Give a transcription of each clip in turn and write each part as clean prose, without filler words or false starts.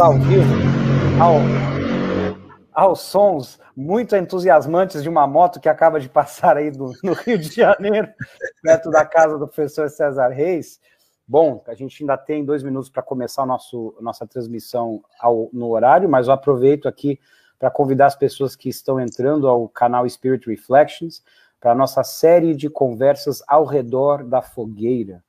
Ao vivo, aos sons muito entusiasmantes de uma moto que acaba de passar aí no Rio de Janeiro, perto da casa do professor César Reis. Bom, a gente ainda tem 2 minutos para começar a nossa transmissão no horário, mas eu aproveito aqui para convidar as pessoas que estão entrando ao canal Spirit Reflections para a nossa série de conversas ao redor da fogueira.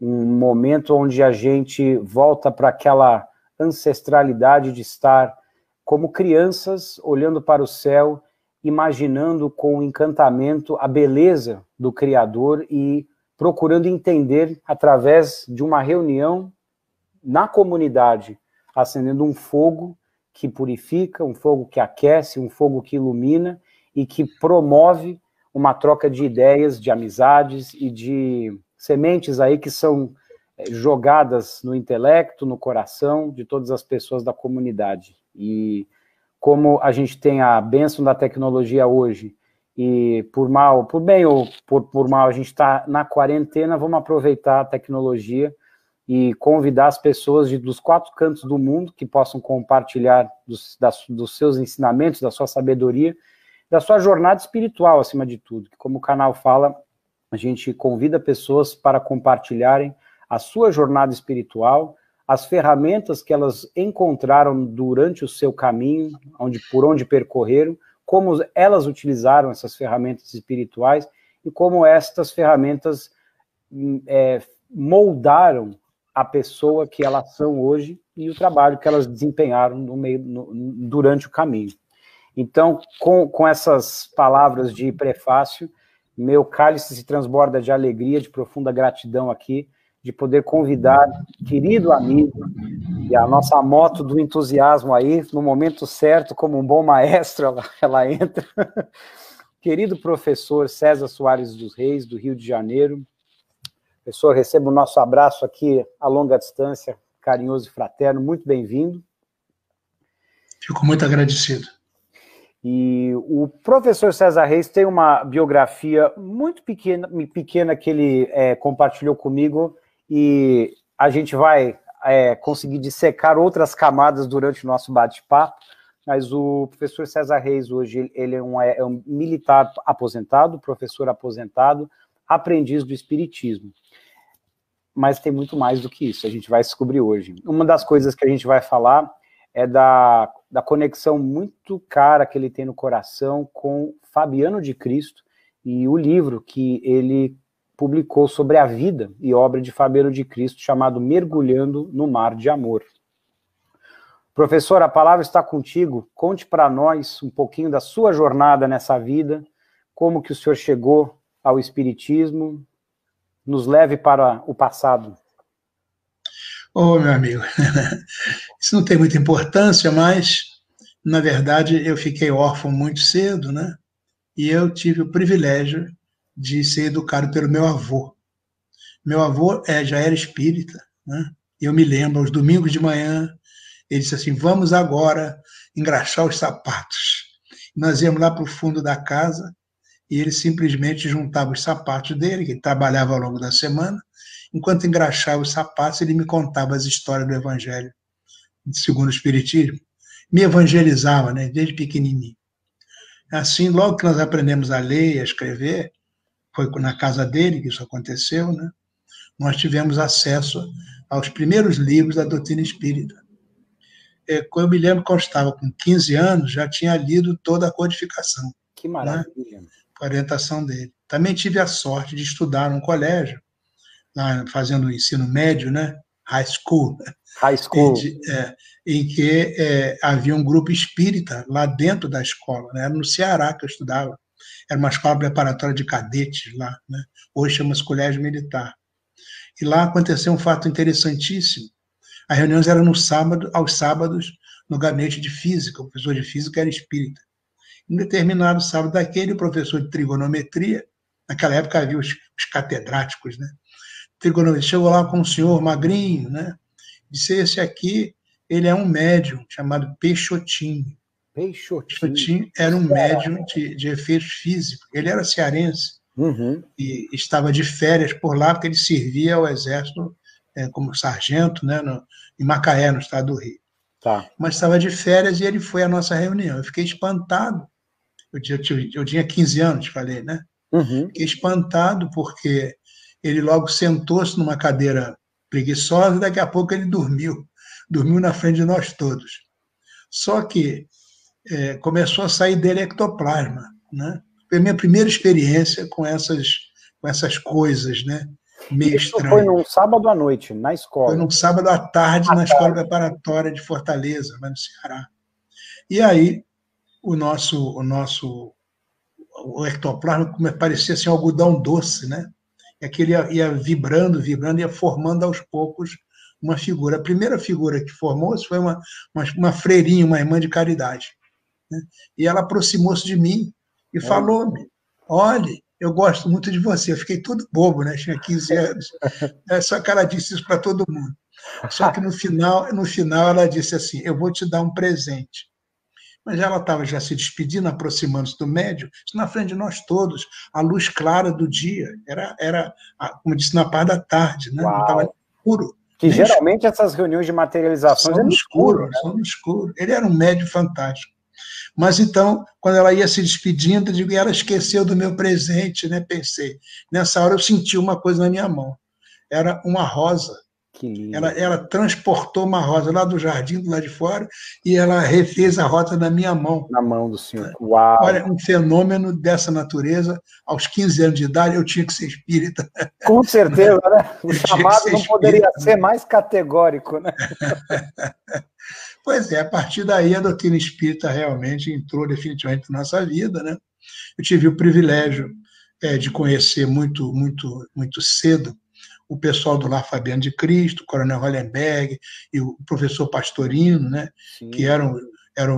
Um momento onde a gente volta para aquela ancestralidade de estar como crianças, olhando para o céu, imaginando com encantamento a beleza do Criador e procurando entender, através de uma reunião na comunidade, acendendo um fogo que purifica, um fogo que aquece, um fogo que ilumina e que promove uma troca de ideias, de amizades e de sementes aí que são jogadas no intelecto, no coração de todas as pessoas da comunidade. E como a gente tem a bênção da tecnologia hoje, e por bem ou por mal, a gente está na quarentena, vamos aproveitar a tecnologia e convidar as pessoas dos 4 cantos do mundo que possam compartilhar dos seus ensinamentos, da sua sabedoria, da sua jornada espiritual, acima de tudo. Como o canal fala, a gente convida pessoas para compartilharem a sua jornada espiritual, as ferramentas que elas encontraram durante o seu caminho, por onde percorreram, como elas utilizaram essas ferramentas espirituais e como estas ferramentas moldaram a pessoa que elas são hoje e o trabalho que elas desempenharam durante o caminho. Então, com essas palavras de prefácio, meu cálice se transborda de alegria, de profunda gratidão aqui, de poder convidar, querido amigo, e a nossa moto do entusiasmo aí, no momento certo, como um bom maestro, ela entra. Querido professor César Soares dos Reis, do Rio de Janeiro. Professor, receba o nosso abraço aqui, a longa distância, carinhoso e fraterno, muito bem-vindo. Fico muito agradecido. E o professor César Reis tem uma biografia muito pequena que ele compartilhou comigo, e a gente vai conseguir dissecar outras camadas durante o nosso bate-papo, mas o professor César Reis hoje ele é um militar aposentado, professor aposentado, aprendiz do espiritismo. Mas tem muito mais do que isso, a gente vai descobrir hoje. Uma das coisas que a gente vai falar é da conexão muito cara que ele tem no coração com Fabiano de Cristo e o livro que ele publicou sobre a vida e obra de Fabiano de Cristo, chamado Mergulhando no Mar de Amor. Professor, a palavra está contigo. Conte para nós um pouquinho da sua jornada nessa vida, como que o senhor chegou ao espiritismo, nos leve para o passado. Oh, meu amigo, isso não tem muita importância, mas, na verdade, eu fiquei órfão muito cedo, né? E eu tive o privilégio de ser educado pelo meu avô. Meu avô já era espírita, né? Eu me lembro, aos domingos de manhã, ele disse assim, vamos agora engraxar os sapatos. Nós íamos lá para o fundo da casa e ele simplesmente juntava os sapatos dele, que ele trabalhava ao longo da semana, enquanto engraxava os sapatos, ele me contava as histórias do Evangelho, segundo o Espiritismo. Me evangelizava, né? Desde pequenininho. Assim, logo que nós aprendemos a ler e a escrever, foi na casa dele que isso aconteceu, né? Nós tivemos acesso aos primeiros livros da doutrina espírita. Eu me lembro que eu estava com 15 anos, já tinha lido toda a codificação. Que maravilha. Né? Com a orientação dele. Também tive a sorte de estudar num colégio, fazendo o ensino médio, né? High school. Em que havia um grupo espírita lá dentro da escola, né? Era no Ceará que eu estudava. Era uma escola preparatória de cadetes lá, né? Hoje chama-se Colégio Militar. E lá aconteceu um fato interessantíssimo. As reuniões eram aos sábados, no gabinete de física. O professor de física era espírita. Em determinado sábado daquele, o professor de trigonometria, naquela época havia os catedráticos, né? Trigonometria, chegou lá com um senhor magrinho, né? Disse, esse aqui, ele é um médium chamado Peixotinho. Peixotinho era um médium de efeitos físicos. Ele era cearense, uhum, e estava de férias por lá, porque ele servia ao exército como sargento, né, em Macaé, no estado do Rio. Tá. Mas estava de férias e ele foi à nossa reunião. Eu fiquei espantado. Eu tinha 15 anos, falei, né? Uhum. Fiquei espantado porque ele logo sentou-se numa cadeira preguiçosa e daqui a pouco ele dormiu. Dormiu na frente de nós todos. Só que começou a sair dele ectoplasma, né? Foi a minha primeira experiência com essas coisas, né? Meio estranho. Isso foi num sábado à noite, na escola. Foi num sábado à tarde, na escola preparatória de Fortaleza, lá no Ceará. E aí, o ectoplasma parecia assim, um algodão doce, né? É que ele ia vibrando, vibrando, ia formando aos poucos uma figura. A primeira figura que formou-se foi uma freirinha, uma irmã de caridade, né? E ela aproximou-se de mim e falou-me, olhe, eu gosto muito de você. Eu fiquei todo bobo, né? Tinha 15 anos. Só que ela disse isso para todo mundo. Só que no final ela disse assim, eu vou te dar um presente. Mas ela estava já se despedindo, aproximando-se do médium, na frente de nós todos, a luz clara do dia. Era como disse, na parte da tarde, né? Não estava escuro. Que geralmente essas reuniões de materializações são no escuro, né? São no escuro. Ele era um médium fantástico. Mas então, quando ela ia se despedindo, eu digo, ela esqueceu do meu presente, né? Pensei. Nessa hora eu senti uma coisa na minha mão. Era uma rosa. Que lindo. Ela transportou uma rosa lá do jardim, do lado de fora, e ela refez a rosa na minha mão. Na mão do senhor. Uau! Olha, um fenômeno dessa natureza, aos 15 anos de idade, eu tinha que ser espírita. Com certeza, né? O chamado não poderia ser mais categórico, né? Pois é, a partir daí a doutrina espírita realmente entrou definitivamente na nossa vida, né? Eu tive o privilégio de conhecer muito, muito, muito cedo o pessoal do Lar Fabiano de Cristo, o Coronel Hollenberg e o Professor Pastorino, né? Sim. Que eram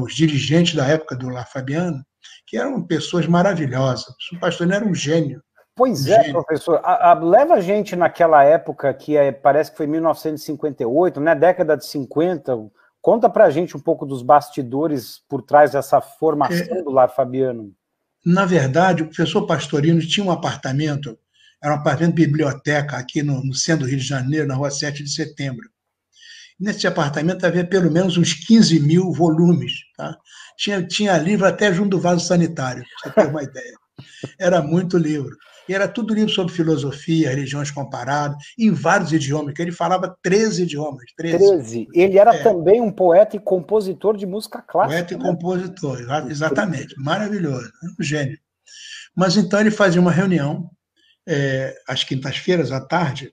os dirigentes da época do Lar Fabiano, que eram pessoas maravilhosas. O Pastorino era um gênio. Pois é, professor, leva a gente naquela época que parece que foi 1958, né? Década de 50. Conta para a gente um pouco dos bastidores por trás dessa formação do Lar Fabiano. Na verdade, o professor Pastorino tinha um apartamento, era um apartamento de biblioteca aqui no centro do Rio de Janeiro, na Rua 7 de Setembro. Nesse apartamento havia pelo menos uns 15 mil volumes. Tá? Tinha livro até junto do vaso sanitário, para você ter uma ideia. Era muito livro. E era tudo livro sobre filosofia, religiões comparadas, em vários idiomas, que ele falava 13 idiomas. 13. Ele era também um poeta e compositor de música clássica. Poeta, né? E compositor, exatamente. Maravilhoso, um gênio. Mas então ele fazia uma reunião, às quintas-feiras à tarde,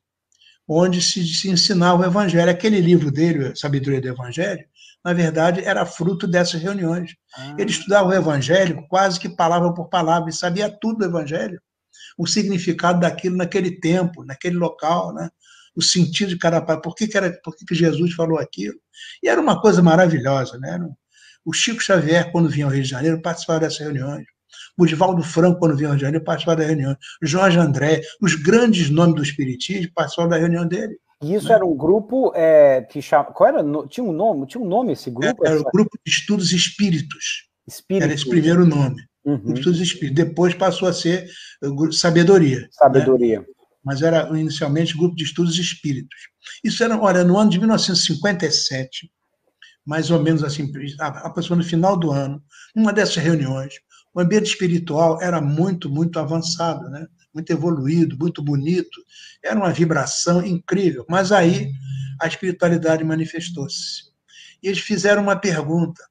onde se ensinava o Evangelho. Aquele livro dele, Sabedoria do Evangelho, na verdade, era fruto dessas reuniões. Ele estudava o Evangelho quase que palavra por palavra, e sabia tudo do Evangelho, o significado daquilo naquele tempo, naquele local, né? O sentido de cada palavra, por que Jesus falou aquilo. E era uma coisa maravilhosa, né? O Chico Xavier, quando vinha ao Rio de Janeiro, participava dessas reuniões. O Divaldo Franco, quando vinha ao Rio de Janeiro, participava da reunião. Jorge André, os grandes nomes do espiritismo, participavam da reunião dele. E isso, né? Era um grupo que chamava... Qual era? Tinha um nome esse grupo? Era o Grupo de Estudos Espíritas. Era esse primeiro nome. Uhum. Depois passou a ser Sabedoria. Né? Mas era inicialmente Grupo de Estudos Espíritas. Isso era, olha, no ano de 1957, mais ou menos assim, aproximadamente no final do ano, uma dessas reuniões, o ambiente espiritual era muito, muito avançado, né? Muito evoluído, muito bonito, era uma vibração incrível. Mas aí a espiritualidade manifestou-se. E eles fizeram uma pergunta,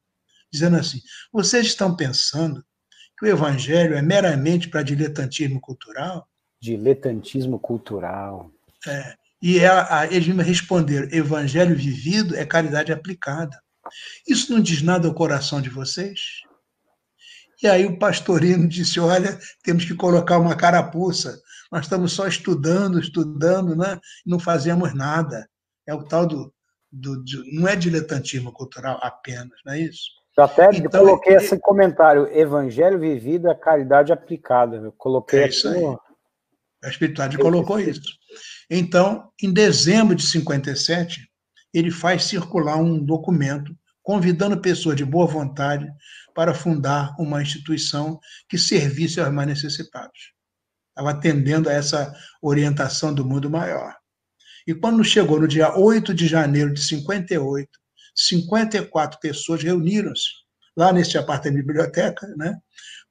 dizendo assim, vocês estão pensando que o Evangelho é meramente para diletantismo cultural? Diletantismo cultural. E eles me responderam, Evangelho vivido é caridade aplicada. Isso não diz nada ao coração de vocês? E aí o Pastorino disse, olha, temos que colocar uma carapuça, nós estamos só estudando, né? Não fazemos nada. É o tal não é diletantismo cultural apenas, não é isso? Eu até então, coloquei esse comentário, Evangelho vivido é caridade aplicada. Eu coloquei isso aqui. No... A espiritualidade colocou isso. Então, em dezembro de 57, ele faz circular um documento convidando pessoas de boa vontade para fundar uma instituição que servisse aos mais necessitados. Estava atendendo a essa orientação do mundo maior. E quando chegou no dia 8 de janeiro de 58, 54 pessoas reuniram-se lá nesse apartamento de biblioteca, né,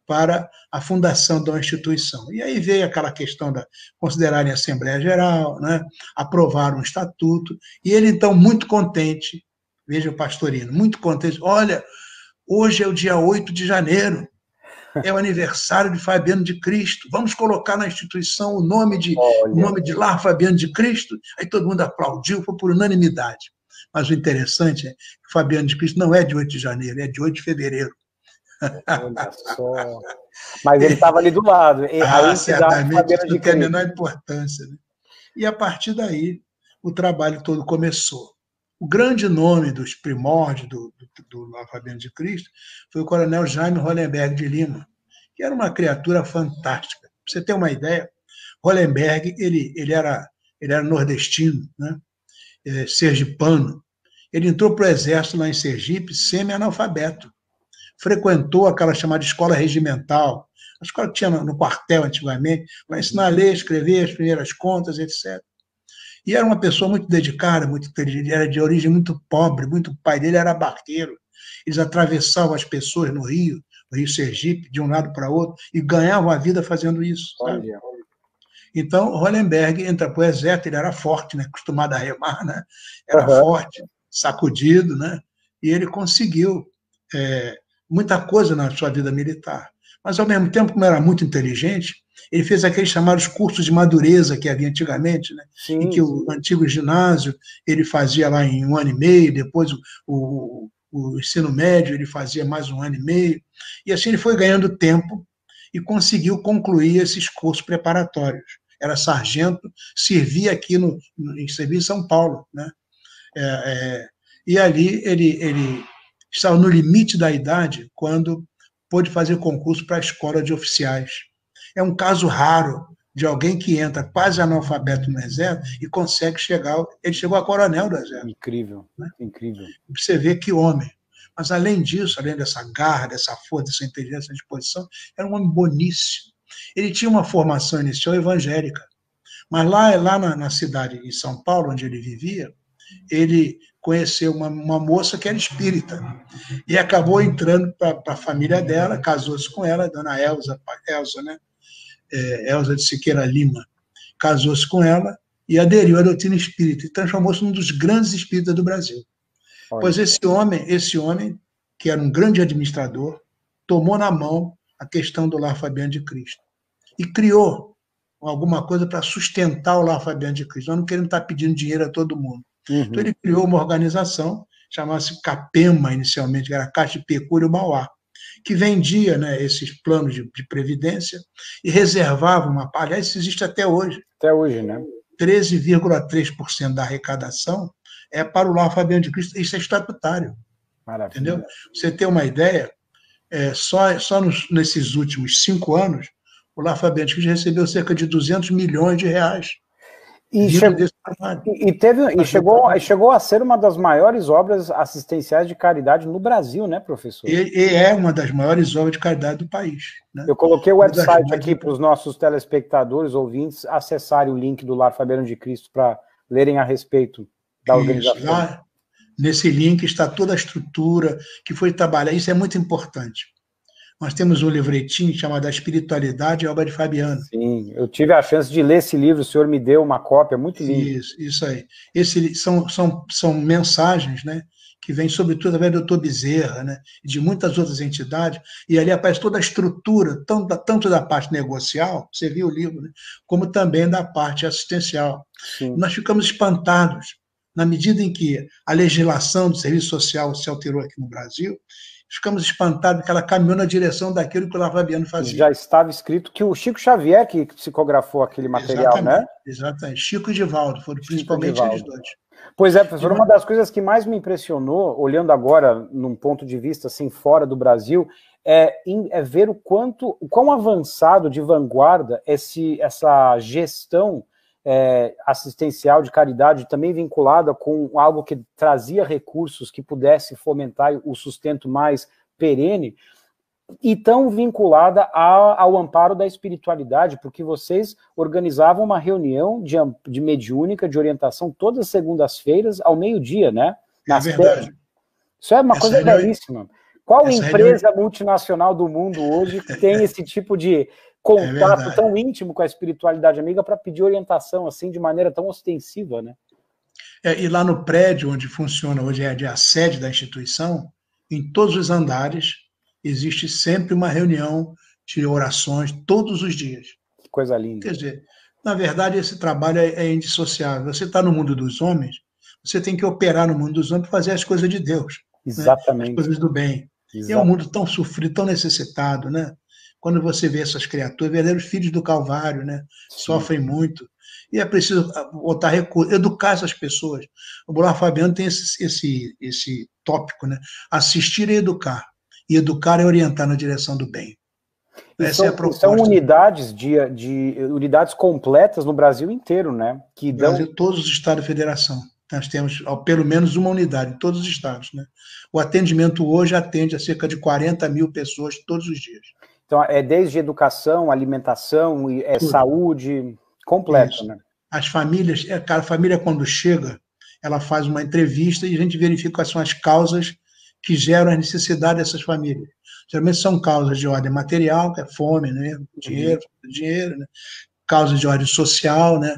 para a fundação de uma instituição. E aí veio aquela questão de considerarem a Assembleia Geral, né, aprovar um estatuto, e ele, então, muito contente, veja o Pastorino, muito contente, olha, hoje é o dia 8 de janeiro, é o aniversário de Fabiano de Cristo, vamos colocar na instituição o nome de Lar Fabiano de Cristo. Aí todo mundo aplaudiu, foi por unanimidade. Mas o interessante é que o Fabiano de Cristo não é de 8 de janeiro, é de 8 de fevereiro. Olha só. Mas ele estava ali do lado. Certamente, isso não tem a menor importância. Né? E, a partir daí, o trabalho todo começou. O grande nome dos primórdios do Fabiano de Cristo foi o Coronel Jaime Rolemberg de Lima, que era uma criatura fantástica. Para você ter uma ideia, Hollenberg, ele era nordestino, né? Sergipano. Ele entrou para o exército lá em Sergipe semi-analfabeto. Frequentou aquela chamada escola regimental, a escola que tinha no quartel antigamente, para ensinar a ler, escrever, as primeiras contas, etc. E era uma pessoa muito dedicada, muito inteligente, era de origem muito pobre, o pai dele era barqueiro. Eles atravessavam as pessoas no Rio Sergipe, de um lado para outro, e ganhavam a vida fazendo isso. Sabe? Então, Hollenberg entra para o exército, ele era forte, né? Acostumado a remar, né? Era forte, sacudido, né? E ele conseguiu muita coisa na sua vida militar. Mas, ao mesmo tempo, como era muito inteligente, ele fez aqueles chamados cursos de madureza que havia antigamente, né? Sim, em que o antigo ginásio ele fazia lá em 1 ano e meio, depois o ensino médio ele fazia mais 1 ano e meio, e assim ele foi ganhando tempo e conseguiu concluir esses cursos preparatórios. Era sargento, servia aqui servia em São Paulo. Né? E ali ele estava no limite da idade quando pôde fazer concurso para a Escola de Oficiais. É um caso raro de alguém que entra quase analfabeto no exército e consegue chegar... Ele chegou a coronel do exército. Incrível, né? Incrível. Você vê que homem. Mas, além disso, além dessa garra, dessa força, dessa inteligência, dessa disposição, era um homem boníssimo. Ele tinha uma formação inicial evangélica, mas lá na cidade de São Paulo, onde ele vivia, ele conheceu uma moça que era espírita e acabou entrando para a família dela, casou-se com ela, dona Elza, né? Elza de Siqueira Lima, casou-se com ela e aderiu à doutrina espírita e transformou-se num dos grandes espíritas do Brasil. Olha. Pois esse homem, que era um grande administrador, tomou na mão a questão do Lar Fabiano de Cristo e criou alguma coisa para sustentar o Lar Fabiano de Cristo. Nós não queremos estar pedindo dinheiro a todo mundo. Uhum. Então, ele criou uma organização, chamava-se CAPEMA, inicialmente, que era a Caixa de Pecúrio Mauá, que vendia, né, esses planos de previdência e reservava uma parte. Aliás, isso existe até hoje. Até hoje, né? 13,3% da arrecadação é para o Lar Fabiano de Cristo. Isso é estatutário. Maravilha. Entendeu? Você tem uma ideia, nesses últimos 5 anos, o Lar Fabiano de Cristo recebeu cerca de 200 milhões de reais. E chegou a ser uma das maiores obras assistenciais de caridade no Brasil, né, professor? E é uma das maiores obras de caridade do país. Né? Eu coloquei o website aqui para os nossos telespectadores, ouvintes, acessarem o link do Lar Fabiano de Cristo para lerem a respeito da organização. Isso, lá, nesse link está toda a estrutura que foi trabalhada. Isso é muito importante. Nós temos um livretinho chamado A Espiritualidade e a Obra de Fabiano. Sim, eu tive a chance de ler esse livro, o senhor me deu uma cópia, muito linda. Isso aí. São mensagens, né, que vêm sobretudo através do Dr. Bezerra, né, de muitas outras entidades, e ali aparece toda a estrutura, tanto da parte negocial, você viu o livro, né, como também da parte assistencial. Sim. Nós ficamos espantados, na medida em que a legislação do serviço social se alterou aqui no Brasil, ficamos espantados porque ela caminhou na direção daquilo que o Lar Fabiano fazia. Já estava escrito que o Chico Xavier que psicografou aquele material, exatamente, né? Exatamente. Chico e Divaldo foram principalmente eles dois. Pois é, professor, uma das coisas que mais me impressionou, olhando agora num ponto de vista assim fora do Brasil, é ver o quão avançado, de vanguarda, essa gestão assistencial de caridade, também vinculada com algo que trazia recursos que pudesse fomentar o sustento mais perene, e tão vinculada ao amparo da espiritualidade, porque vocês organizavam uma reunião de mediúnica, de orientação, todas as segundas-feiras, ao meio-dia, né? É verdade. Isso é uma coisa belíssima. Qual empresa multinacional do mundo hoje que tem esse tipo de contato tão íntimo com a espiritualidade amiga para pedir orientação, assim, de maneira tão ostensiva, né? E lá no prédio onde funciona hoje é a sede da instituição, em todos os andares, existe sempre uma reunião de orações todos os dias. Que coisa linda. Quer dizer, na verdade, esse trabalho é indissociável. Você está no mundo dos homens, você tem que operar no mundo dos homens para fazer as coisas de Deus. Exatamente. Né? As coisas do bem. Exatamente. E é um mundo tão sofrido, tão necessitado, né? Quando você vê essas criaturas, verdadeiros filhos do Calvário, né? Sim. Sofrem muito. E é preciso botar recursos, educar essas pessoas. O Lar Fabiano tem esse tópico, né? Assistir e educar. E educar e orientar na direção do bem. Essa é a proposta. São unidades, unidades completas no Brasil inteiro, né? Que dão... Brasil, todos os estados da federação. Nós temos pelo menos uma unidade em todos os estados, né? O atendimento hoje atende a cerca de 40 mil pessoas todos os dias. Então, é desde educação, alimentação, saúde, completa, isso, né? As famílias, a família quando chega, ela faz uma entrevista e a gente verifica quais são as causas que geram a necessidade dessas famílias. Geralmente são causas de ordem material, que é fome, né? dinheiro, né? Causas de ordem social, né?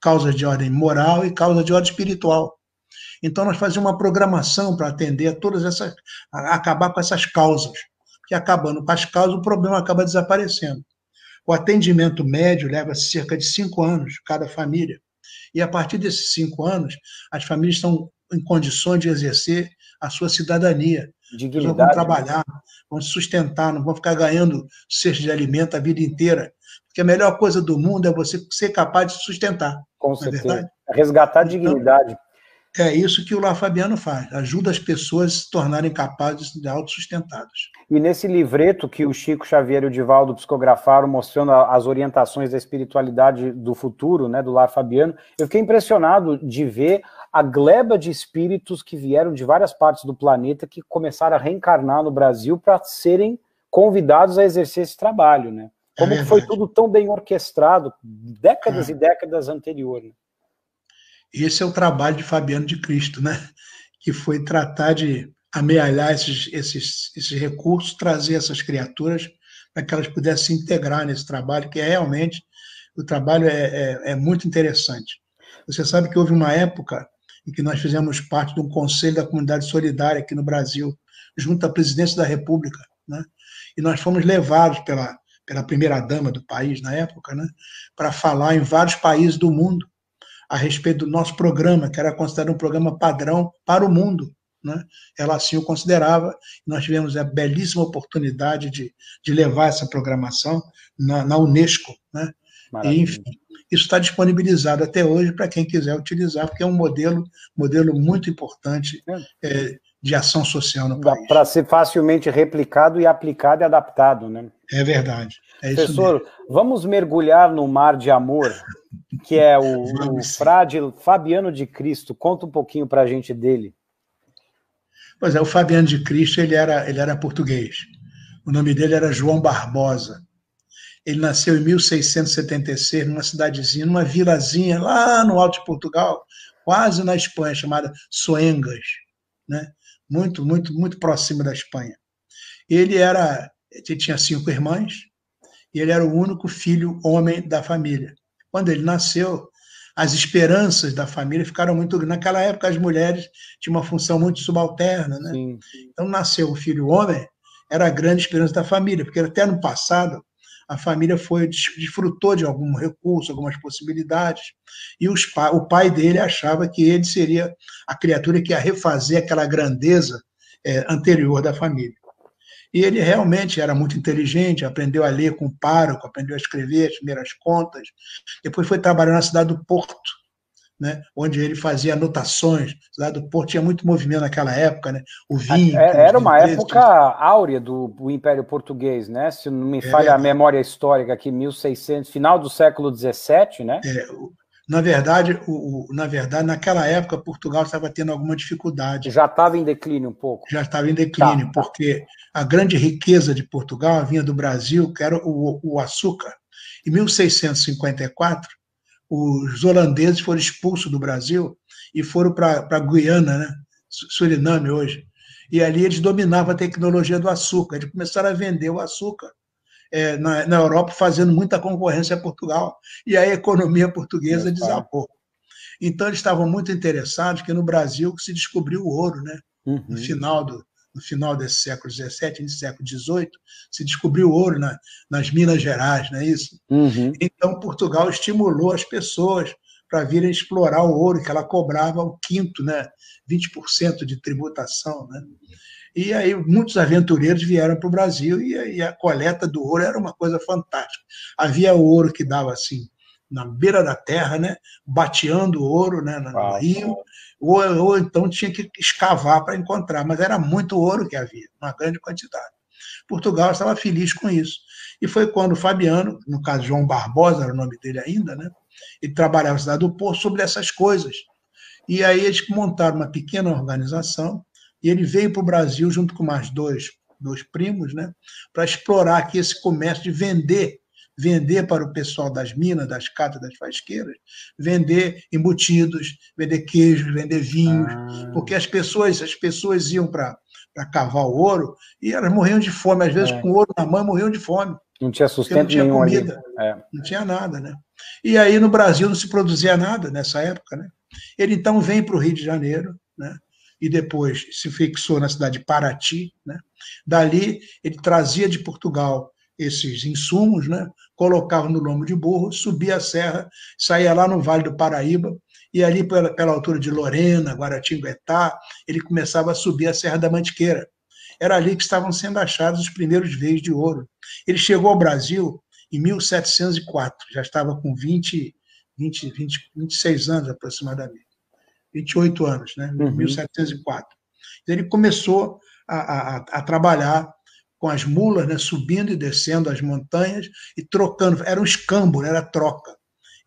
Causas de ordem moral e causas de ordem espiritual. Então, nós fazemos uma programação para atender a todas essas, acabar com essas causas, porque acabando com as causas, o problema acaba desaparecendo. O atendimento médio leva cerca de 5 anos, cada família, e a partir desses 5 anos, as famílias estão em condições de exercer a sua cidadania. Dignidade, eles vão trabalhar, né? Vão se sustentar, não vão ficar ganhando cesta de alimento a vida inteira, porque a melhor coisa do mundo é você ser capaz de se sustentar. Com certeza. É resgatar a dignidade. Então, é isso que o Lar Fabiano faz, ajuda as pessoas a se tornarem capazes de autossustentadas. E nesse livreto que o Chico Xavier e o Divaldo psicografaram, mostrando as orientações da espiritualidade do futuro, né, do Lar Fabiano, eu fiquei impressionado de ver a gleba de espíritos que vieram de várias partes do planeta, que começaram a reencarnar no Brasil para serem convidados a exercer esse trabalho, né? Como que foi tudo tão bem orquestrado, décadas e décadas anteriores. Esse é o trabalho de Fabiano de Cristo, né? Que foi tratar de amealhar esses recursos, trazer essas criaturas para que elas pudessem se integrar nesse trabalho, que realmente o trabalho é muito interessante. Você sabe que houve uma época em que nós fizemos parte de um conselho da comunidade solidária aqui no Brasil, junto à presidência da República, né? E nós fomos levados pela primeira-dama do país, na época, né? Para falar em vários países do mundo a respeito do nosso programa, que era considerado um programa padrão para o mundo, né? Ela assim o considerava. Nós tivemos a belíssima oportunidade de levar essa programação na Unesco, né? E, enfim, isso está disponibilizado até hoje para quem quiser utilizar, porque é um modelo muito importante de ação social no país. Para ser facilmente replicado e aplicado e adaptado, né? É verdade. É professor, isso mesmo. Vamos mergulhar no mar de amor, que é o frade Fabiano de Cristo. Conta um pouquinho para a gente dele. Pois é, o Fabiano de Cristo ele era português. O nome dele era João Barbosa. Ele nasceu em 1676, numa cidadezinha, numa vilazinha, lá no alto de Portugal, quase na Espanha, chamada Soengas, né? Muito, muito, muito próximo da Espanha. Ele tinha 5 irmãs, e ele era o único filho homem da família. Quando ele nasceu, as esperanças da família ficaram muito grandes. Naquela época, as mulheres tinham uma função muito subalterna, né? Sim. Então, nasceu um filho homem, era a grande esperança da família, porque até no passado, a família desfrutou de algum recurso, algumas possibilidades, e o pai dele achava que ele seria a criatura que ia refazer aquela grandeza anterior da família. E ele realmente era muito inteligente, aprendeu a ler com o pároco, aprendeu a escrever as primeiras contas, depois foi trabalhar na cidade do Porto, né, onde ele fazia anotações. Lá do Porto tinha muito movimento naquela época, né? O vinho. Era uma época áurea do Império Português, né? Se não me falha a memória histórica aqui, 1600, final do século XVII, né? Na verdade, naquela época, Portugal estava tendo alguma dificuldade. Já estava em declínio um pouco. Já estava em declínio, porque a grande riqueza de Portugal vinha do Brasil, que era o açúcar. Em 1654, os holandeses foram expulsos do Brasil e foram para a Guiana, né? Suriname hoje. E ali eles dominavam a tecnologia do açúcar. Eles começaram a vender o açúcar na Europa, fazendo muita concorrência a Portugal. E a economia portuguesa desabou. Então, eles estavam muito interessados, que no Brasil se descobriu o ouro, né? Uhum. No final desse século XVII, início do século XVIII, se descobriu ouro nas Minas Gerais, não é isso? Uhum. Então, Portugal estimulou as pessoas para virem explorar o ouro, que ela cobrava o quinto, né? 20% de tributação. Né? E aí muitos aventureiros vieram para o Brasil e a coleta do ouro era uma coisa fantástica. Havia o ouro que dava assim, na beira da terra, né? Bateando o ouro, né? No rio, ou então tinha que escavar para encontrar, mas era muito ouro que havia, uma grande quantidade. Portugal estava feliz com isso. E foi quando o Fabiano, no caso João Barbosa, era o nome dele ainda, né? Ele trabalhava na cidade do Porto sobre essas coisas. E aí eles montaram uma pequena organização e ele veio para o Brasil junto com mais dois primos, né, para explorar aqui esse comércio de vender para o pessoal das minas, das catas, das fasqueiras, vender embutidos, vender queijos, vender vinhos, porque as pessoas iam para cavar o ouro e elas morriam de fome, às vezes com ouro na mão morriam de fome. Não tinha sustento, não tinha comida, não tinha nada, né? E aí no Brasil não se produzia nada nessa época, né? Ele então vem para o Rio de Janeiro, né? E depois se fixou na cidade de Paraty, né? Dali ele trazia de Portugal esses insumos, né? Colocava no lombo de burro, subia a serra, saía lá no Vale do Paraíba, e ali pela altura de Lorena, Guaratinguetá, ele começava a subir a Serra da Mantiqueira. Era ali que estavam sendo achados os primeiros veios de ouro. Ele chegou ao Brasil em 1704, já estava com 26 anos aproximadamente, 28 anos, né? Uhum. 1704. Ele começou a trabalhar com as mulas, né? Subindo e descendo as montanhas e trocando, era um escambo, era troca.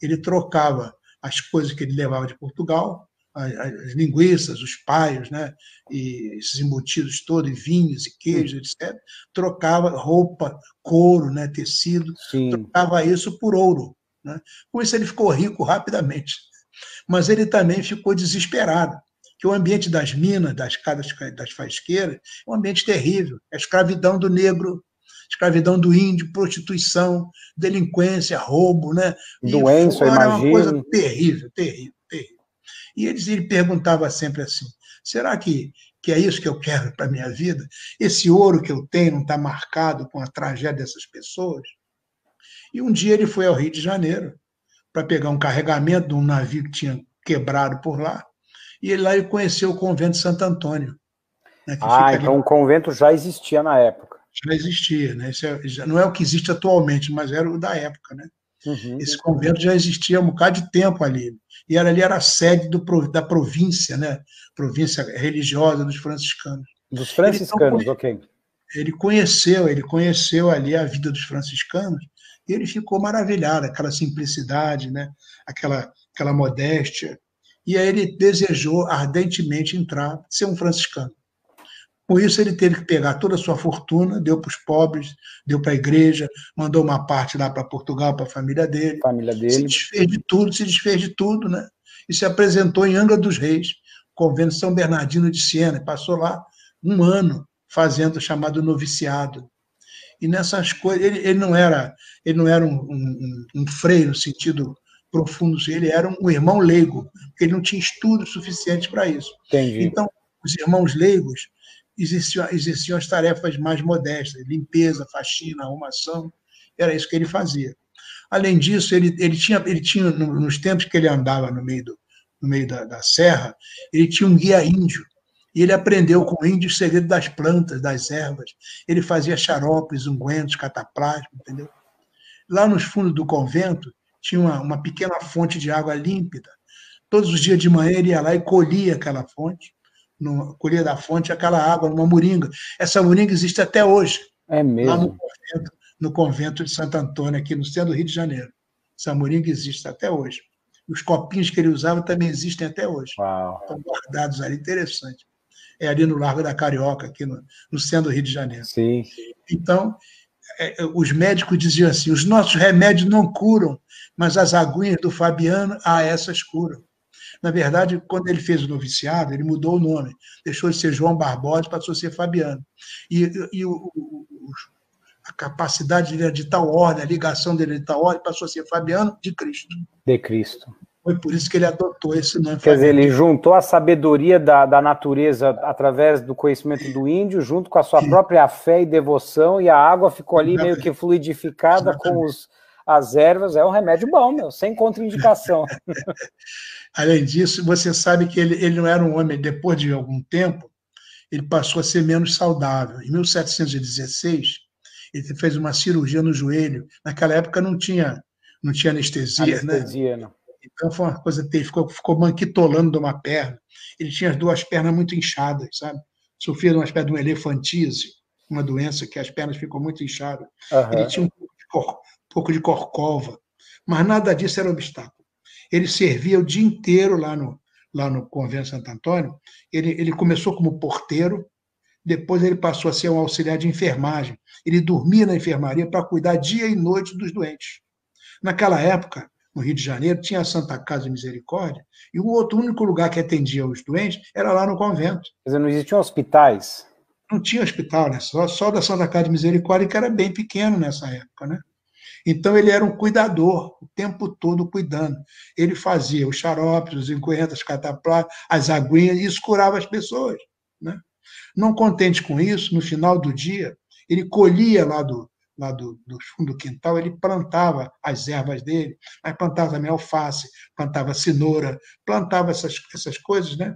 Ele trocava as coisas que ele levava de Portugal, as linguiças, os paios, né? E esses embutidos todos, e vinhos e queijos, etc. Trocava roupa, couro, né? Tecido, sim, trocava isso por ouro. Né? Com isso ele ficou rico rapidamente, mas ele também ficou desesperado, que o ambiente das minas, das casas, das fasqueiras, é um ambiente terrível, a escravidão do negro, escravidão do índio, prostituição, delinquência, roubo, né? Doença, imagina. Era uma coisa terrível, terrível, terrível. E ele perguntava sempre assim, será que é isso que eu quero para a minha vida? Esse ouro que eu tenho não está marcado com a tragédia dessas pessoas? E um dia ele foi ao Rio de Janeiro para pegar um carregamento de um navio que tinha quebrado por lá, e ele conheceu o Convento de Santo Antônio. Né, então ali. O convento já existia na época. Já existia, né? Não é o que existe atualmente, mas era o da época, né? Uhum. Esse convento já existia há um bocado de tempo ali, e ali era a sede da província, né? Província religiosa dos franciscanos. Dos franciscanos, ok. Ele conheceu ali a vida dos franciscanos, e ele ficou maravilhado, aquela simplicidade, né? aquela modéstia. E aí ele desejou ardentemente entrar, ser um franciscano. Com isso, ele teve que pegar toda a sua fortuna, deu para os pobres, deu para a igreja, mandou uma parte lá para Portugal, para a família dele. Se desfez de tudo, né? E se apresentou em Angra dos Reis, convento São Bernardino de Siena, e passou lá um ano fazendo o chamado noviciado. E nessas coisas, ele não era um freio no sentido profundo, ele era um irmão leigo, porque ele não tinha estudo suficiente para isso. Entendi. Então, os irmãos leigos exerciam as tarefas mais modestas, limpeza, faxina, arrumação, era isso que ele fazia. Além disso, ele tinha nos tempos que ele andava no meio da serra, ele tinha um guia índio, e ele aprendeu com o índio o segredo das plantas, das ervas. Ele fazia xaropes, ungüentos, cataplasma, entendeu? Lá nos fundos do convento tinha uma pequena fonte de água límpida, Todos os dias de manhã ele ia lá e colhia aquela fonte, colhia da fonte aquela água, uma moringa. Essa moringa existe até hoje. É mesmo? Lá no Convento de Santo Antônio, aqui no centro do Rio de Janeiro. Essa moringa existe até hoje. Os copinhos que ele usava também existem até hoje. Uau. Estão guardados ali, interessante. É ali no Largo da Carioca, aqui no centro do Rio de Janeiro. Sim. Então, os médicos diziam assim, os nossos remédios não curam, mas as aguinhas do Fabiano, essas curam. Na verdade, quando ele fez o noviciado, ele mudou o nome, deixou de ser João Barbosa, passou a ser Fabiano. A capacidade dele de tal ordem, a ligação dele de tal ordem, passou a ser Fabiano de Cristo. De Cristo. Foi por isso que ele adotou esse nome. Quer dizer, ele juntou a sabedoria da natureza através do conhecimento do índio, junto com a sua própria fé e devoção, e a água ficou ali meio que fluidificada com as ervas. É um remédio bom, meu, sem contraindicação. Além disso, você sabe que ele não era um homem, depois de algum tempo, ele passou a ser menos saudável. Em 1716, ele fez uma cirurgia no joelho. Naquela época não tinha anestesia, né? Não. Então foi uma coisa, ficou manquitolando de uma perna. Ele tinha as duas pernas muito inchadas, sabe? Sofria uma espécie de uma elefantise, uma doença que as pernas ficam muito inchadas. Uhum. Ele tinha um pouco de corcova, mas nada disso era obstáculo. Ele servia o dia inteiro lá no Convento de Santo Antônio. Ele começou como porteiro. Depois ele passou a ser um auxiliar de enfermagem. Ele dormia na enfermaria para cuidar dia e noite dos doentes. Naquela época, no Rio de Janeiro, tinha a Santa Casa de Misericórdia, e o único lugar que atendia os doentes era lá no convento. Quer dizer, não existiam hospitais? Não tinha hospital, né? Só da Santa Casa de Misericórdia, que era bem pequeno nessa época, né? Então ele era um cuidador, o tempo todo cuidando. Ele fazia os xaropes, os incoerentes, as aguinhas, e isso curava as pessoas, né? Não contente com isso, no final do dia, ele colhia lá do fundo do quintal, ele plantava as ervas dele, mas plantava também alface, plantava cenoura, plantava essas coisas, né?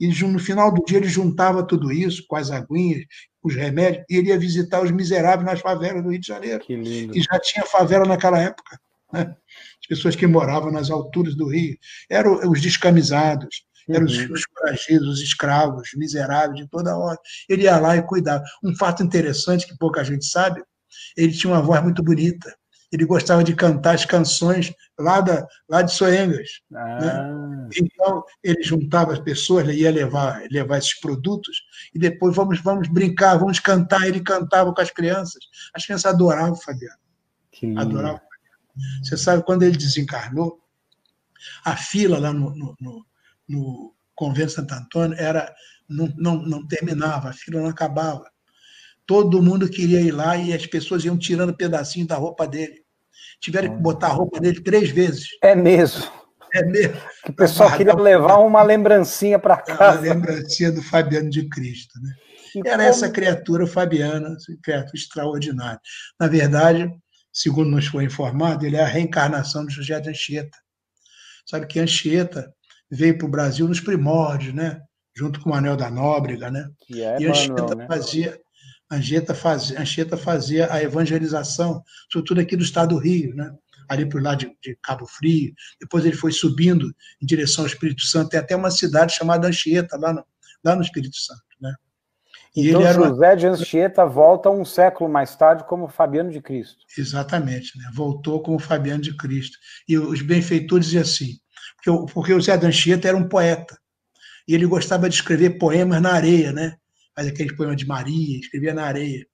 E no final do dia ele juntava tudo isso, com as aguinhas, com os remédios, e ele ia visitar os miseráveis nas favelas do Rio de Janeiro. Que lindo. E já tinha favela naquela época, né? As pessoas que moravam nas alturas do Rio, eram os descamisados, eram os foragidos, os escravos, miseráveis de toda hora. Ele ia lá e cuidava. Um fato interessante que pouca gente sabe, ele tinha uma voz muito bonita. Ele gostava de cantar as canções lá de Soengas. Né? Então, ele juntava as pessoas, ele ia levar esses produtos, e depois vamos brincar, vamos cantar. Ele cantava com as crianças. As crianças adoravam o Fabiano. Adoravam o Fabiano. Você sabe, quando ele desencarnou, a fila lá no Convento de Santo Antônio não terminava, a fila não acabava. Todo mundo queria ir lá e as pessoas iam tirando pedacinho da roupa dele. Tiveram que botar a roupa dele 3 vezes. É mesmo? É mesmo. O pessoal queria levar uma lembrancinha para casa. Uma lembrancinha do Fabiano de Cristo, né? Era essa criatura fabiana, criatura extraordinária. Na verdade, segundo nos foi informado, ele é a reencarnação de José de Anchieta. Sabe que Anchieta veio para o Brasil nos primórdios, né? Junto com o Manuel da Nóbrega, né? Que é, e Anchieta fazia a evangelização, sobretudo aqui do estado do Rio, né? Ali por lá de Cabo Frio. Depois ele foi subindo em direção ao Espírito Santo. Tem até uma cidade chamada Anchieta, lá no Espírito Santo, né? E então, José de Anchieta volta um século mais tarde como Fabiano de Cristo. Exatamente, né? Voltou como Fabiano de Cristo. E os benfeitores diziam assim, porque o Zé de Anchieta era um poeta, e ele gostava de escrever poemas na areia, né? Fazia aqueles poemas de Maria, escrevia na areia.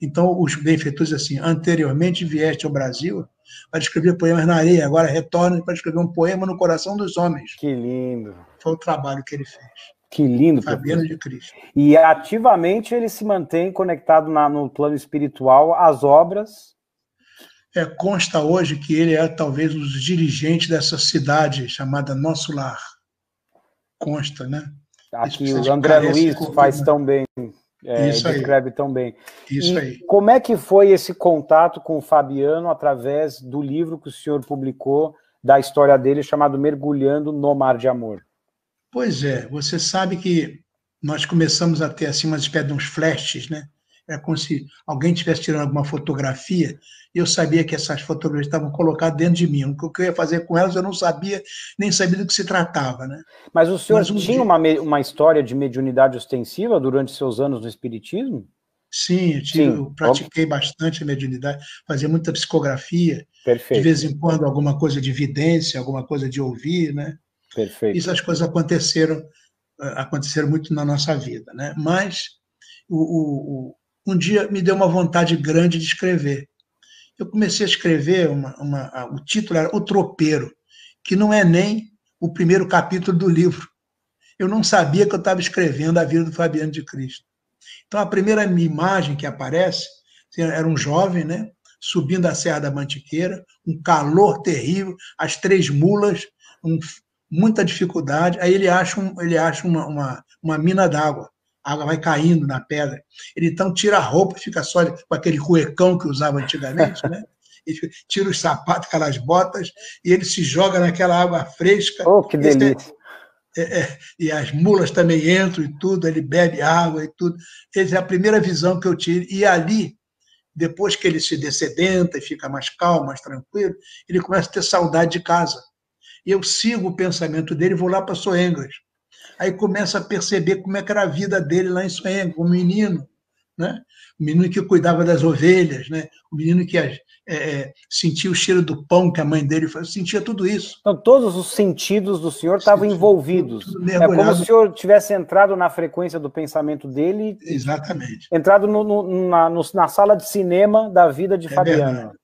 Então, os benfeitores assim, anteriormente vieste ao Brasil para escrever poemas na areia, agora retorna para escrever um poema no coração dos homens. Que lindo! Foi o trabalho que ele fez. Que lindo! Fabiano de Cristo. E ativamente ele se mantém conectado no plano espiritual às obras. Consta hoje que ele é talvez um dos dirigentes dessa cidade chamada Nosso Lar. Consta, né? Aqui o André Luiz faz tão bem, escreve tão bem. Isso aí. Como é que foi esse contato com o Fabiano através do livro que o senhor publicou da história dele, chamado Mergulhando no Mar de Amor? Pois é, você sabe que nós começamos a ter assim umas espécies de uns flashes, né? era como se alguém estivesse tirando alguma fotografia, e eu sabia que essas fotografias estavam colocadas dentro de mim. O que eu ia fazer com elas eu não sabia, nem sabia do que se tratava, né? Mas o senhor tinha uma história de mediunidade ostensiva durante seus anos no espiritismo? Sim, eu pratiquei bastante a mediunidade, fazia muita psicografia. Perfeito. De vez em quando alguma coisa de vidência, alguma coisa de ouvir, né? Perfeito. Essas coisas aconteceram muito na nossa vida, né? Mas um dia me deu uma vontade grande de escrever. Eu comecei a escrever, o título era O Tropeiro, que não é nem o primeiro capítulo do livro. Eu não sabia que eu estava escrevendo a vida do Fabiano de Cristo. Então, a primeira imagem que aparece, era um jovem, né, subindo a Serra da Mantiqueira, um calor terrível, as três mulas, muita dificuldade, aí ele acha uma mina d'água, a água vai caindo na pedra. Ele, então, tira a roupa, fica só com aquele cuecão que usava antigamente, né? Ele tira os sapatos, aquelas botas, e ele se joga naquela água fresca. Oh, que delícia! E as mulas também entram e tudo, ele bebe água e tudo. Essa é a primeira visão que eu tive. E ali, depois que ele se dessedenta e fica mais calmo, mais tranquilo, ele começa a ter saudade de casa. E eu sigo o pensamento dele e vou lá para Soengas. Aí começa a perceber como é que era a vida dele lá em Soengas, um menino, né? O menino que cuidava das ovelhas, né? O menino que sentia o cheiro do pão que a mãe dele fazia, sentia tudo isso. Então, todos os sentidos do senhor estavam envolvidos. É como se o senhor tivesse entrado na frequência do pensamento dele. Exatamente. Entrado na sala de cinema da vida de Fabiano. Verdade.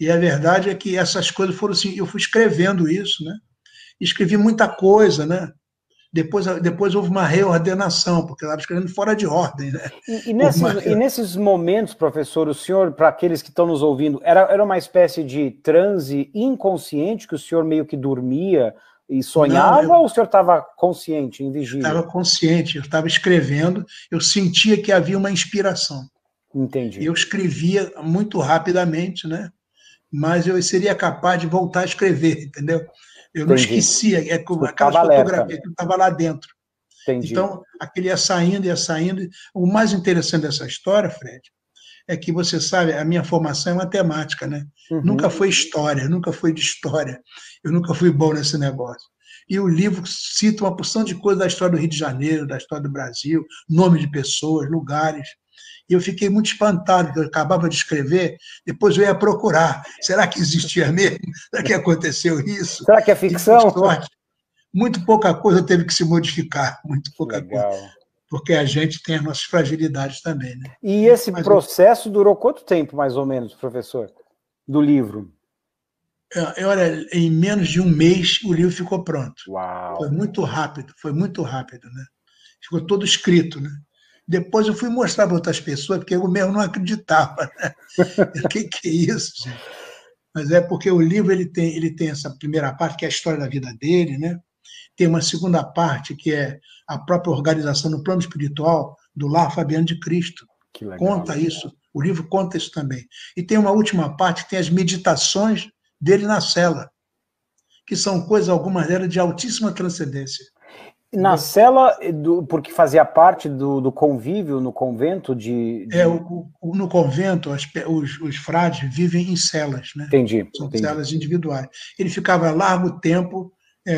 E a verdade é que essas coisas foram assim, eu fui escrevendo isso, né? Escrevi muita coisa, né? Depois houve uma reordenação, porque eu estava escrevendo fora de ordem, né? E nesses momentos, professor, o senhor, para aqueles que estão nos ouvindo, era uma espécie de transe inconsciente que o senhor meio que dormia e sonhava? Não, ou o senhor estava consciente, em vigília? Estava consciente, eu estava escrevendo, eu sentia que havia uma inspiração. Entendi. Eu escrevia muito rapidamente, né? Mas eu seria capaz de voltar a escrever, entendeu? Eu não esquecia, é como aquela fotografia que estava lá dentro. Entendi. Então, aquele ia saindo. O mais interessante dessa história, Fred, é que você sabe, a minha formação é matemática, né? Uhum. Nunca foi história, nunca foi de história. Eu nunca fui bom nesse negócio. E o livro cita uma porção de coisas da história do Rio de Janeiro, da história do Brasil, nome de pessoas, lugares. E eu fiquei muito espantado, porque eu acabava de escrever, depois eu ia procurar. Será que existia mesmo? Será que aconteceu isso? Será que é ficção? E, por sorte, muito pouca coisa teve que se modificar, muito pouca coisa. Porque a gente tem as nossas fragilidades também, né? E esse processo durou quanto tempo, mais ou menos, professor, do livro? Olha, em menos de um mês o livro ficou pronto. Uau. Foi muito rápido, né? Ficou todo escrito, né? Depois eu fui mostrar para outras pessoas, porque eu mesmo não acreditava, né? O que é isso, gente? Mas é porque o livro ele tem essa primeira parte, que é a história da vida dele, né? Tem uma segunda parte, que é a própria organização no plano espiritual do Lar Fabiano de Cristo. Que legal, conta isso, o livro conta isso também. E tem uma última parte, que tem as meditações dele na cela, que são coisas, algumas delas, de altíssima transcendência. Na cela, porque fazia parte do convívio no convento de... No convento, os frades vivem em celas, né? Entendi. São celas individuais. Ele ficava largo tempo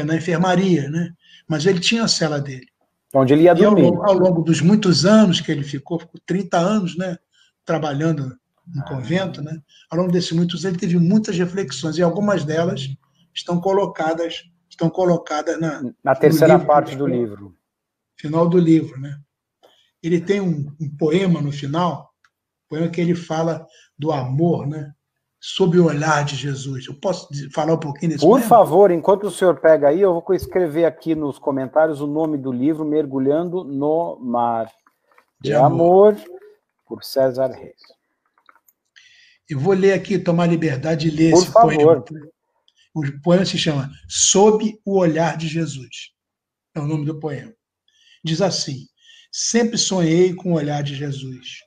na enfermaria, né? Mas ele tinha a cela dele. Onde ele ia dormir. Ao longo dos muitos anos que ele ficou 30 anos, né? Trabalhando no convento, né? Ao longo desses muitos anos, ele teve muitas reflexões, e algumas delas estão colocadas na terceira parte do livro. Final do livro, né? Ele tem um poema no final, poema que ele fala do amor, né? Sob o olhar de Jesus. Eu posso falar um pouquinho desse poema? Por favor, enquanto o senhor pega aí, eu vou escrever aqui nos comentários o nome do livro, Mergulhando no Mar de Amor, por César Reis. Eu vou ler aqui, tomar liberdade de ler esse poema. Por favor. O poema se chama Sob o Olhar de Jesus. É o nome do poema. Diz assim: sempre sonhei com o olhar de Jesus.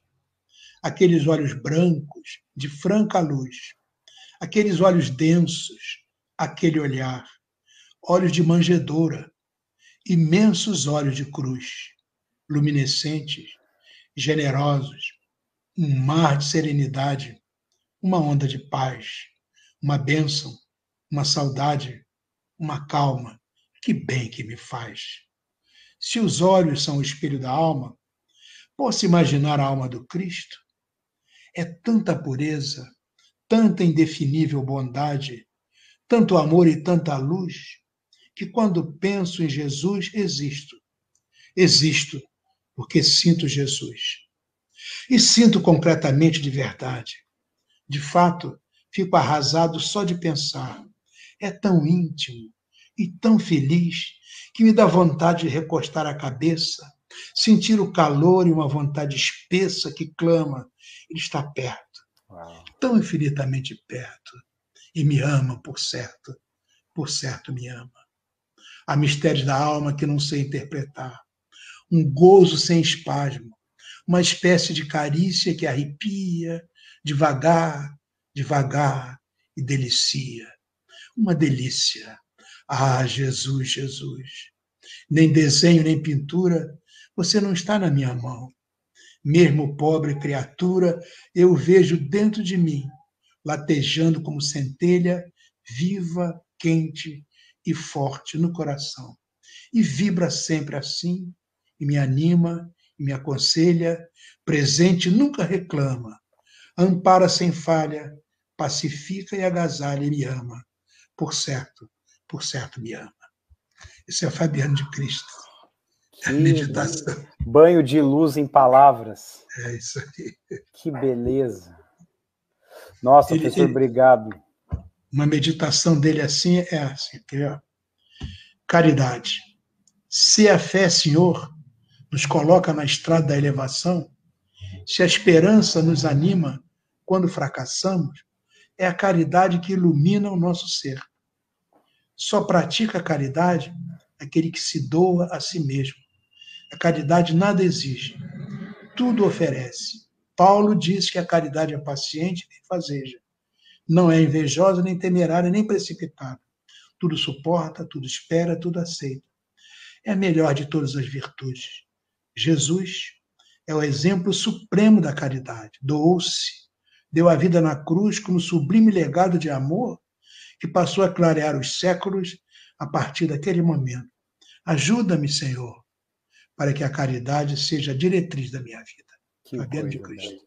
Aqueles olhos brancos, de franca luz. Aqueles olhos densos, aquele olhar. Olhos de manjedoura, imensos olhos de cruz. Luminescentes, generosos, um mar de serenidade, uma onda de paz, uma bênção, uma saudade, uma calma, que bem que me faz. Se os olhos são o espelho da alma, posso imaginar a alma do Cristo? É tanta pureza, tanta indefinível bondade, tanto amor e tanta luz, que quando penso em Jesus, existo. Existo porque sinto Jesus. E sinto concretamente de verdade. De fato, fico arrasado só de pensar. É tão íntimo e tão feliz que me dá vontade de recostar a cabeça, sentir o calor e uma vontade espessa que clama. Ele está perto, tão infinitamente perto, e me ama, por certo me ama. Há mistérios da alma que não sei interpretar, um gozo sem espasmo, uma espécie de carícia que arrepia, devagar, devagar, e delicia. Uma delícia. Ah, Jesus, Jesus! Nem desenho, nem pintura, você não está na minha mão. Mesmo pobre criatura, eu vejo dentro de mim, latejando como centelha, viva, quente e forte no coração. E vibra sempre assim, e me anima, e me aconselha, presente nunca reclama, ampara sem falha, pacifica e agasalha e me ama. Por certo me ama. Esse é Fabiano de Cristo. Que meditação. Banho de luz em palavras. É isso aí. Que beleza. Nossa, professor, obrigado. Uma meditação dele assim é assim, entendeu? Caridade. Se a fé, Senhor, nos coloca na estrada da elevação, se a esperança nos anima quando fracassamos, é a caridade que ilumina o nosso ser. Só pratica a caridade aquele que se doa a si mesmo. A caridade nada exige, tudo oferece. Paulo diz que a caridade é paciente e fazeja. Não é invejosa, nem temerária, nem precipitada. Tudo suporta, tudo espera, tudo aceita. É a melhor de todas as virtudes. Jesus é o exemplo supremo da caridade. Doou-se, deu a vida na cruz como sublime legado de amor que passou a clarear os séculos a partir daquele momento. Ajuda-me, Senhor, para que a caridade seja a diretriz da minha vida. Que Fabiano de Cristo. Bela.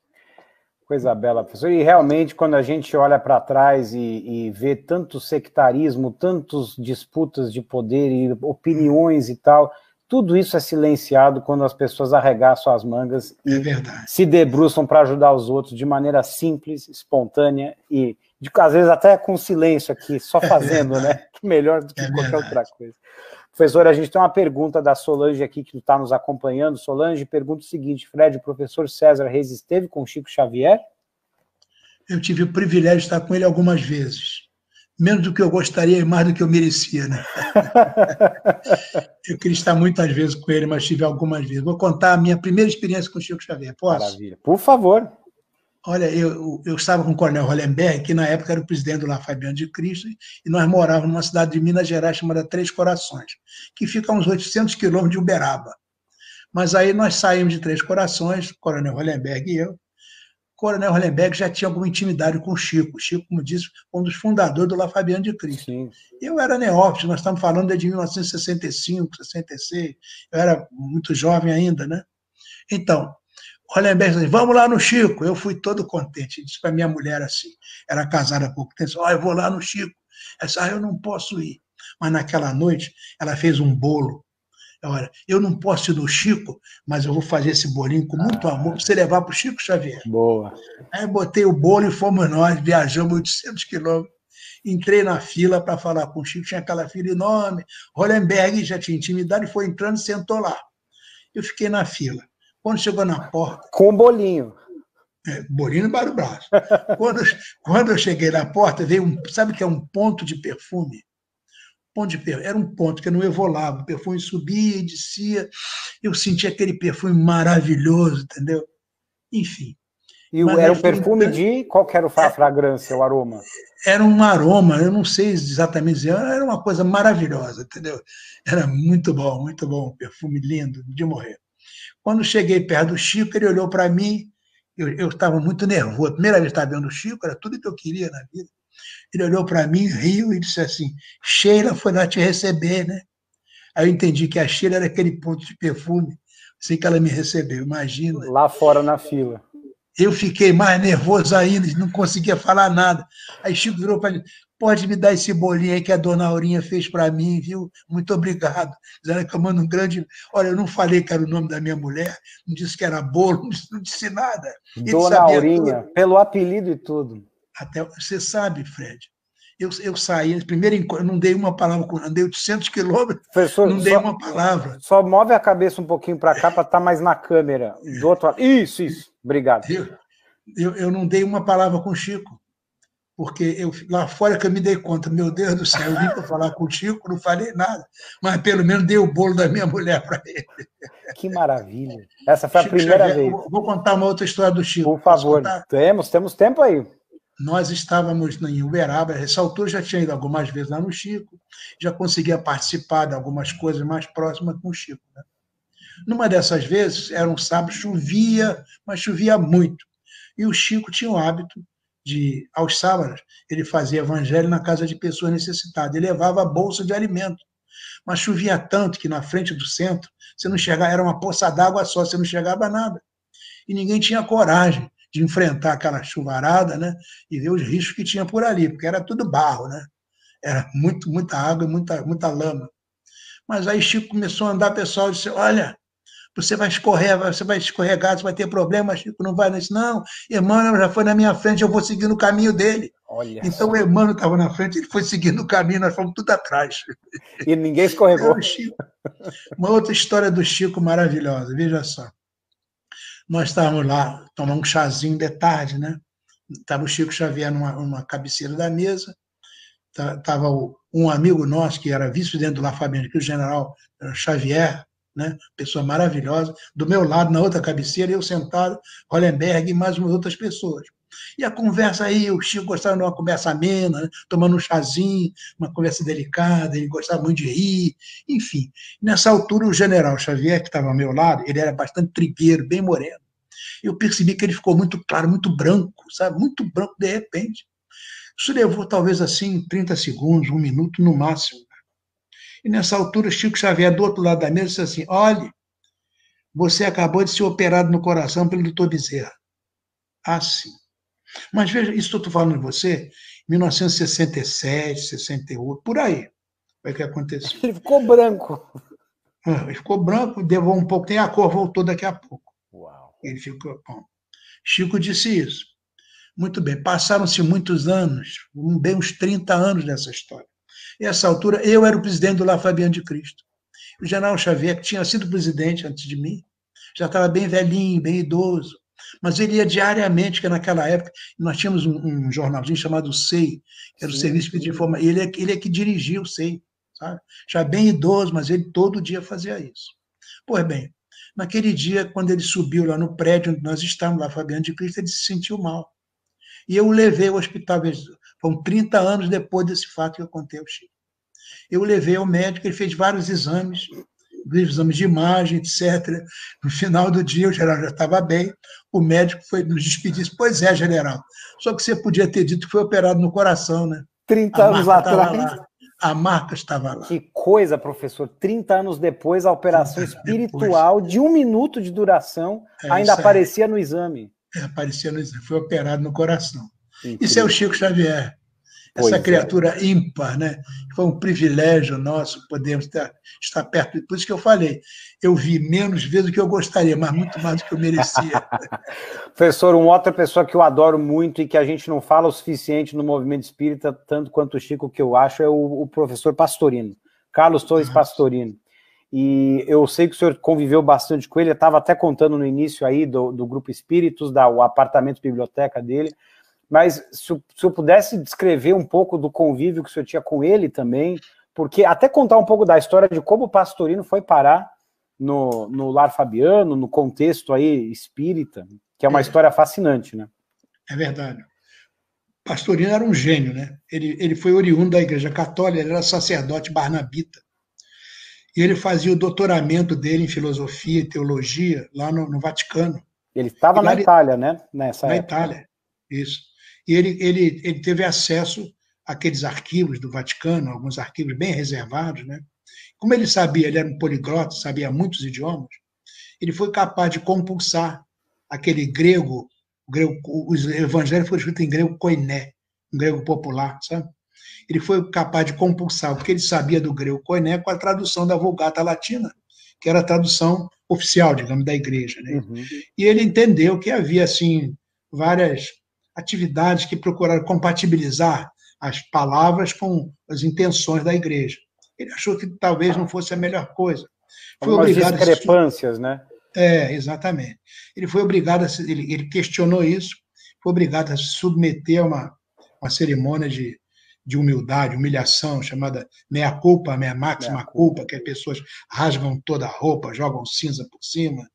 Coisa bela, professor. E realmente, quando a gente olha para trás e vê tanto sectarismo, tantas disputas de poder e opiniões e tal, tudo isso é silenciado quando as pessoas arregaçam as mangas e se debruçam para ajudar os outros de maneira simples, espontânea e, às vezes, até com silêncio aqui, só fazendo, né? Melhor do que qualquer outra coisa. Professor, a gente tem uma pergunta da Solange aqui, que está nos acompanhando. Solange, pergunta o seguinte: Fred, o professor César Reis esteve com o Chico Xavier? Eu tive o privilégio de estar com ele algumas vezes. Menos do que eu gostaria e mais do que eu merecia, né? Eu queria estar muitas vezes com ele, mas tive algumas vezes. Vou contar a minha primeira experiência com o Chico Xavier, posso? Maravilha, por favor. Olha, eu estava com o Coronel Hollenberg, que na época era o presidente do Lar Fabiano de Cristo, e nós morávamos numa cidade de Minas Gerais chamada Três Corações, que fica a uns 800 quilômetros de Uberaba. Mas aí nós saímos de Três Corações, o Coronel Hollenberg e eu. O Coronel Hollenberg já tinha alguma intimidade com o Chico. O Chico, como disse, um dos fundadores do Lar Fabiano de Cristo. Sim. Eu era neófito, nós estamos falando desde 1965, 66, eu era muito jovem ainda, né? Então, Hollenberg disse: vamos lá no Chico. Eu fui todo contente. Disse para minha mulher assim, era casada há pouco tempo, eu vou lá no Chico. Ela disse: eu não posso ir. Mas naquela noite, ela fez um bolo. Olha, eu não posso ir no Chico, mas eu vou fazer esse bolinho com muito amor para você levar para o Chico Xavier. Boa. Aí botei o bolo e fomos nós, viajamos 800 quilômetros. Entrei na fila para falar com o Chico, tinha aquela fila enorme. Hollenberg já tinha intimidade, foi entrando e sentou lá. Eu fiquei na fila. Quando chegou na porta... Com o bolinho. Bolinho para o braço. Quando eu cheguei na porta, veio um... Sabe o que é um ponto de perfume? Era um ponto que eu não evolava. O perfume subia e descia. Eu sentia aquele perfume maravilhoso, entendeu? Enfim. E era um perfume de... Qual que era a fragrância, o aroma? Era um aroma, eu não sei exatamente dizer. Era uma coisa maravilhosa, entendeu? Era muito bom. Um perfume lindo, de morrer. Quando cheguei perto do Chico, ele olhou para mim Eu estava muito nervoso. A primeira vez que estava vendo o Chico, era tudo que eu queria na vida. Ele olhou para mim, riu e disse assim, Sheila foi lá te receber, né? Aí eu entendi que a Sheila era aquele ponto de perfume, assim que ela me recebeu, imagina. Lá fora na fila. Eu fiquei mais nervoso ainda, não conseguia falar nada. Aí Chico virou para mim, pode me dar esse bolinho aí que a dona Aurinha fez para mim, viu? Muito obrigado. Ela que eu mando um grande... Olha, eu não falei que era o nome da minha mulher, não disse que era bolo, não disse nada. Dona Aurinha, tudo. Pelo apelido e tudo. Até, você sabe, Fred, eu saí, primeiro encontro, não dei uma palavra, andei 800 quilômetros, professor, não dei uma palavra. Só move a cabeça um pouquinho para cá, para estar mais na câmera. Do outro... Isso, obrigado. Eu não dei uma palavra com o Chico, porque eu, lá fora que eu me dei conta, meu Deus do céu, eu vim para falar com o Chico, não falei nada, mas pelo menos dei o bolo da minha mulher para ele. Que maravilha. Essa foi a Chico primeira Xavier. Vez. Vou contar uma outra história do Chico. Por favor, temos tempo aí. Nós estávamos em Uberaba, nessa altura já tinha ido algumas vezes lá no Chico, já conseguia participar de algumas coisas mais próximas com o Chico. Né? Numa dessas vezes, era um sábado, chovia, mas chovia muito. E o Chico tinha o hábito de, aos sábados, ele fazia evangelho na casa de pessoas necessitadas, ele levava a bolsa de alimento. Mas chovia tanto que na frente do centro, você não chegava, era uma poça d'água só, você não chegava a nada. E ninguém tinha coragem de enfrentar aquela chuvarada, né, e ver os riscos que tinha por ali, porque era tudo barro, né? Era muita água, muita lama. Mas aí Chico começou a andar, o pessoal disse, olha, você vai escorregar, você vai ter problema, Chico não vai. Disse, não, Emmanuel já foi na minha frente, eu vou seguir no caminho dele. Olha, então o Emmanuel estava na frente, ele foi seguindo o caminho, nós fomos tudo atrás. E ninguém escorregou. Chico. Uma outra história do Chico maravilhosa, veja só. Nós estávamos lá, tomamos um chazinho de tarde, né? Estava o Chico Xavier numa cabeceira da mesa, estava um amigo nosso, que era vice-presidente do Lar Fabiano de Cristo, o General Xavier, né? Pessoa maravilhosa, do meu lado, na outra cabeceira, eu sentado, Hollenberg e mais umas outras pessoas. E a conversa aí, o Chico gostava de uma conversa amena, né? Tomando um chazinho, uma conversa delicada, ele gostava muito de rir, enfim. Nessa altura, o General Xavier, que estava ao meu lado, ele era bastante trigueiro, bem moreno. Eu percebi que ele ficou muito claro, muito branco, sabe? Muito branco, de repente. Isso levou, talvez, assim, 30 segundos, um minuto, no máximo. E nessa altura, o Chico Xavier, do outro lado da mesa, disse assim, olhe, você acabou de ser operado no coração pelo doutor Bezerra. Assim. Mas veja, isso que eu estou falando de você, 1967, 68, por aí, foi o que aconteceu. Ele ficou branco. Ele ficou branco, levou um pouco, tem a cor, voltou daqui a pouco. Uau. Ele ficou bom. Chico disse isso. Muito bem, passaram-se muitos anos, bem uns 30 anos nessa história. E essa altura, eu era o presidente do Lar Fabiano de Cristo. O General Xavier, que tinha sido presidente antes de mim, já estava bem velhinho, bem idoso. Mas ele ia diariamente, que naquela época nós tínhamos um jornalzinho chamado SEI, que era o Serviço de Informação, e ele é que dirigia o SEI, sabe? Já bem idoso, mas ele todo dia fazia isso. Pois bem, naquele dia, quando ele subiu lá no prédio onde nós estávamos, lá Fabiano de Cristo, ele se sentiu mal. E eu o levei ao hospital, foram 30 anos depois desse fato que eu contei ao Chico. Eu o levei ao médico, ele fez vários exames, de imagem, etc. No final do dia, o general já estava bem, o médico foi nos despedir e disse, pois é, general, só que você podia ter dito que foi operado no coração, né? 30 anos atrás. A marca estava lá. Que coisa, professor, 30 anos depois, a operação espiritual de um minuto de duração ainda aparecia no exame. Aparecia no exame, foi operado no coração. Incrível. Isso é o Chico Xavier. Essa criatura ímpar, né? Foi um privilégio nosso podermos estar perto. Por isso que eu falei, eu vi menos vezes do que eu gostaria, mas muito mais do que eu merecia. Professor, uma outra pessoa que eu adoro muito e que a gente não fala o suficiente no movimento espírita, tanto quanto o Chico, que eu acho, é o professor Pastorino, Carlos Torres Pastorino. E eu sei que o senhor conviveu bastante com ele, eu estava até contando no início aí do Grupo Espíritos, o apartamento biblioteca dele. Mas se eu pudesse descrever um pouco do convívio que o senhor tinha com ele também, porque até contar um pouco da história de como o Pastorino foi parar no Lar Fabiano, no contexto aí espírita, que é uma história fascinante, né? É verdade. Pastorino era um gênio, né? Ele foi oriundo da Igreja Católica, ele era sacerdote barnabita. E ele fazia o doutoramento dele em filosofia e teologia lá no Vaticano. Ele estava na Itália, né? Nessa época. Itália, isso. E ele teve acesso àqueles arquivos do Vaticano, alguns arquivos bem reservados, né? Como ele sabia, ele era um poliglota, sabia muitos idiomas, ele foi capaz de compulsar aquele grego, os evangelhos foram escritos em grego koiné, um grego popular, sabe? Ele foi capaz de compulsar o que ele sabia do grego koiné com a tradução da Vulgata Latina, que era a tradução oficial, digamos, da igreja, né? Uhum. E ele entendeu que havia, assim, várias atividades que procuraram compatibilizar as palavras com as intenções da igreja. Ele achou que talvez não fosse a melhor coisa. Foi obrigado a discrepâncias, né? É, exatamente. Ele foi obrigado a... Ele questionou isso, foi obrigado a se submeter a uma cerimônia de humildade, humilhação, chamada meia culpa, meia máxima culpa, que as pessoas rasgam toda a roupa, jogam cinza por cima,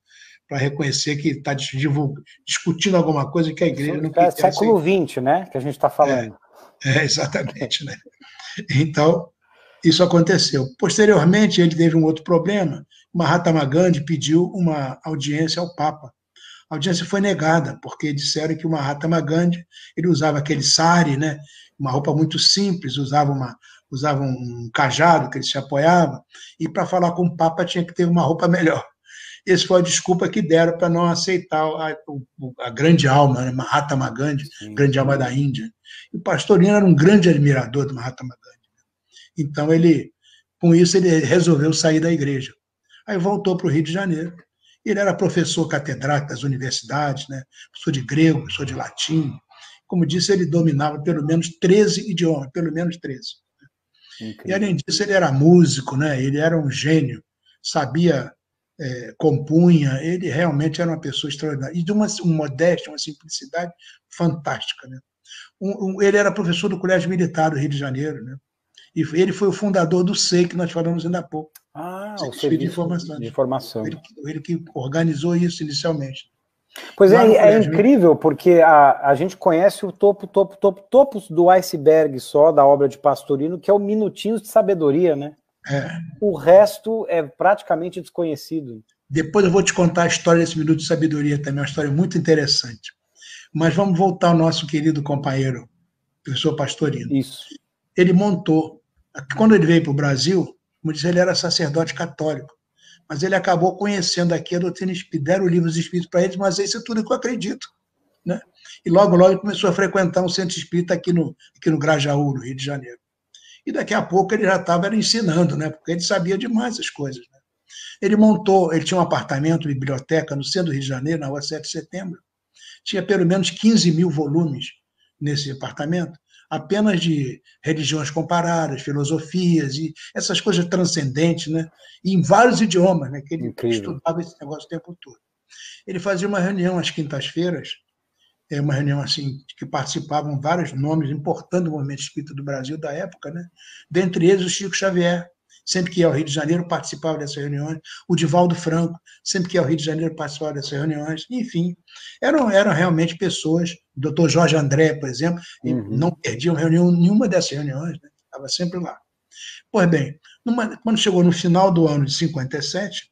para reconhecer que está discutindo alguma coisa que a igreja não quer. É século XX, né, que a gente está falando. É, exatamente, né? Então, isso aconteceu. Posteriormente, ele teve um outro problema. Mahatma Gandhi pediu uma audiência ao Papa. A audiência foi negada, porque disseram que o Mahatma Gandhi, ele usava aquele sari, né, uma roupa muito simples, usava um cajado que ele se apoiava, e para falar com o Papa tinha que ter uma roupa melhor. Essa foi a desculpa que deram para não aceitar a grande alma, né, Mahatma Gandhi, grande alma da Índia. E o Pastorino era um grande admirador do Mahatma Gandhi. Então, com isso, ele resolveu sair da igreja. Aí voltou para o Rio de Janeiro. Ele era professor catedrático das universidades, né? Professor de grego, professor de latim. Como disse, ele dominava pelo menos 13 idiomas, pelo menos 13. Incrível. E, além disso, ele era músico, né? Ele era um gênio, sabia, compunha, ele realmente era uma pessoa extraordinária. E de uma modéstia, uma simplicidade fantástica, né? Ele era professor do Colégio Militar do Rio de Janeiro, né? E ele foi o fundador do SEI, que nós falamos ainda há pouco. Ah, o Serviço de Informação. Ele que organizou isso inicialmente. Pois é, é incrível, porque a gente conhece o topo do iceberg só da obra de Pastorino, que é o Minutinhos de Sabedoria, né? É. O resto é praticamente desconhecido. Depois eu vou te contar a história desse Minuto de Sabedoria também, uma história muito interessante. Mas vamos voltar ao nosso querido companheiro, professor Pastorino. Isso. Ele montou, quando ele veio para o Brasil, como diz, ele era sacerdote católico, mas ele acabou conhecendo aqui a doutrina espírita, deram livros espíritos para ele, mas isso é tudo que eu acredito, né? E logo ele começou a frequentar um centro espírita aqui no Grajaú, no Rio de Janeiro. E daqui a pouco ele já estava ensinando, né? Porque ele sabia demais as coisas, né? Ele tinha um apartamento, biblioteca, no centro do Rio de Janeiro, na Rua 7 de Setembro. Tinha pelo menos 15 mil volumes nesse apartamento, apenas de religiões comparadas, filosofias e essas coisas transcendentes, né? E em vários idiomas, né? Que ele estudava esse negócio o tempo todo. Ele fazia uma reunião às quintas-feiras, uma reunião assim que participavam vários nomes importantes do movimento espírita do Brasil da época, né? Dentre eles o Chico Xavier, sempre que ia ao Rio de Janeiro participava dessas reuniões, o Divaldo Franco, sempre que ia ao Rio de Janeiro participava dessas reuniões, enfim, eram realmente pessoas, o doutor Jorge André, por exemplo, não perdiam reunião nenhuma dessas reuniões, né? Estava sempre lá. Pois bem, quando chegou no final do ano de 57,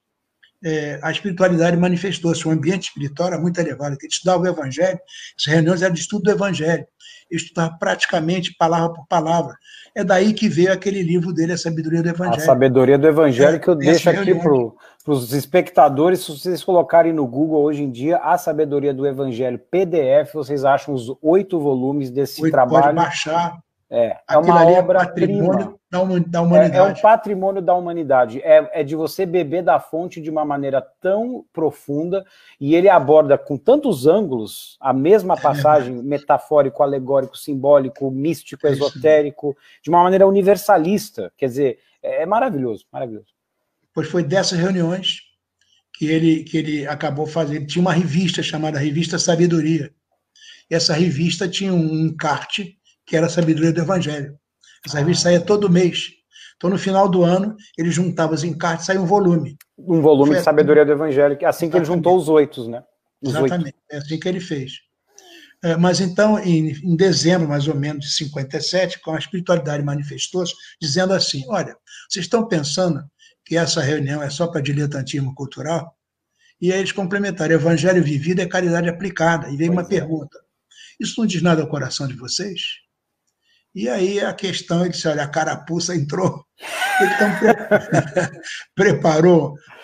a espiritualidade manifestou-se, o ambiente espiritual era muito elevado, ele estudava o Evangelho, essas reuniões eram de estudo do Evangelho, ele estudava praticamente palavra por palavra. É daí que veio aquele livro dele, A Sabedoria do Evangelho. A Sabedoria do Evangelho, que eu deixo aqui para os espectadores, se vocês colocarem no Google hoje em dia, A Sabedoria do Evangelho PDF, vocês acham os 8 volumes desse trabalho. Pode baixar. É uma obra-prima. Da humanidade. É um patrimônio da humanidade. É de você beber da fonte de uma maneira tão profunda, e ele aborda com tantos ângulos a mesma passagem, metafórico, alegórico, simbólico, místico, esotérico, de uma maneira universalista. Quer dizer, é maravilhoso, maravilhoso. Pois foi dessas reuniões que ele acabou fazendo. Ele tinha uma revista chamada Revista Sabedoria. E essa revista tinha um encarte que era a Sabedoria do Evangelho. Essa revista saía todo mês. Então, no final do ano, ele juntava os encartes e saía um volume. Um volume de Sabedoria do Evangelho, assim que ele juntou os 8, né? Exatamente, é assim que ele fez. Mas então, em dezembro, mais ou menos, de 57, a espiritualidade manifestou-se, dizendo assim, olha, vocês estão pensando que essa reunião é só para diletantismo cultural? E aí eles complementaram, evangelho vivido é caridade aplicada. E veio uma pergunta, isso não diz nada ao coração de vocês? E aí a questão, ele disse, olha, a carapuça entrou. Então,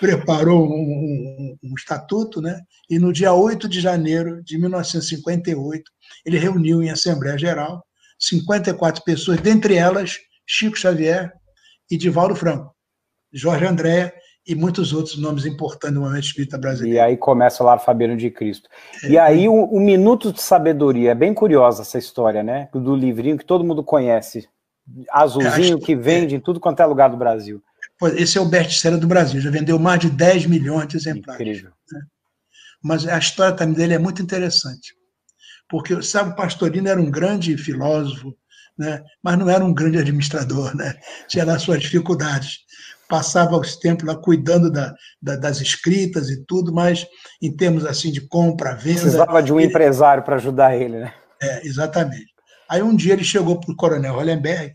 preparou um estatuto, né? E no dia 8 de janeiro de 1958, ele reuniu em Assembleia Geral 54 pessoas, dentre elas Chico Xavier e Divaldo Franco, Jorge André e muitos outros nomes importantes do movimento espírita brasileiro. E aí começa o Lar Fabiano de Cristo. É. E aí o Minuto de Sabedoria, é bem curiosa essa história, né? Do livrinho que todo mundo conhece, azulzinho, que vende em tudo quanto é lugar do Brasil. Esse é o best-seller do Brasil, já vendeu mais de 10 milhões de exemplares. Incrível. Né? Mas a história também dele é muito interessante. Porque, sabe, o Pastorino era um grande filósofo, né? Mas não era um grande administrador, né? Tinha lá suas dificuldades. Passava os tempos lá cuidando das escritas e tudo, mas em termos assim de compra, venda... Precisava de um empresário para ajudar ele, né? É, exatamente. Aí um dia ele chegou para o Coronel Hollenberg,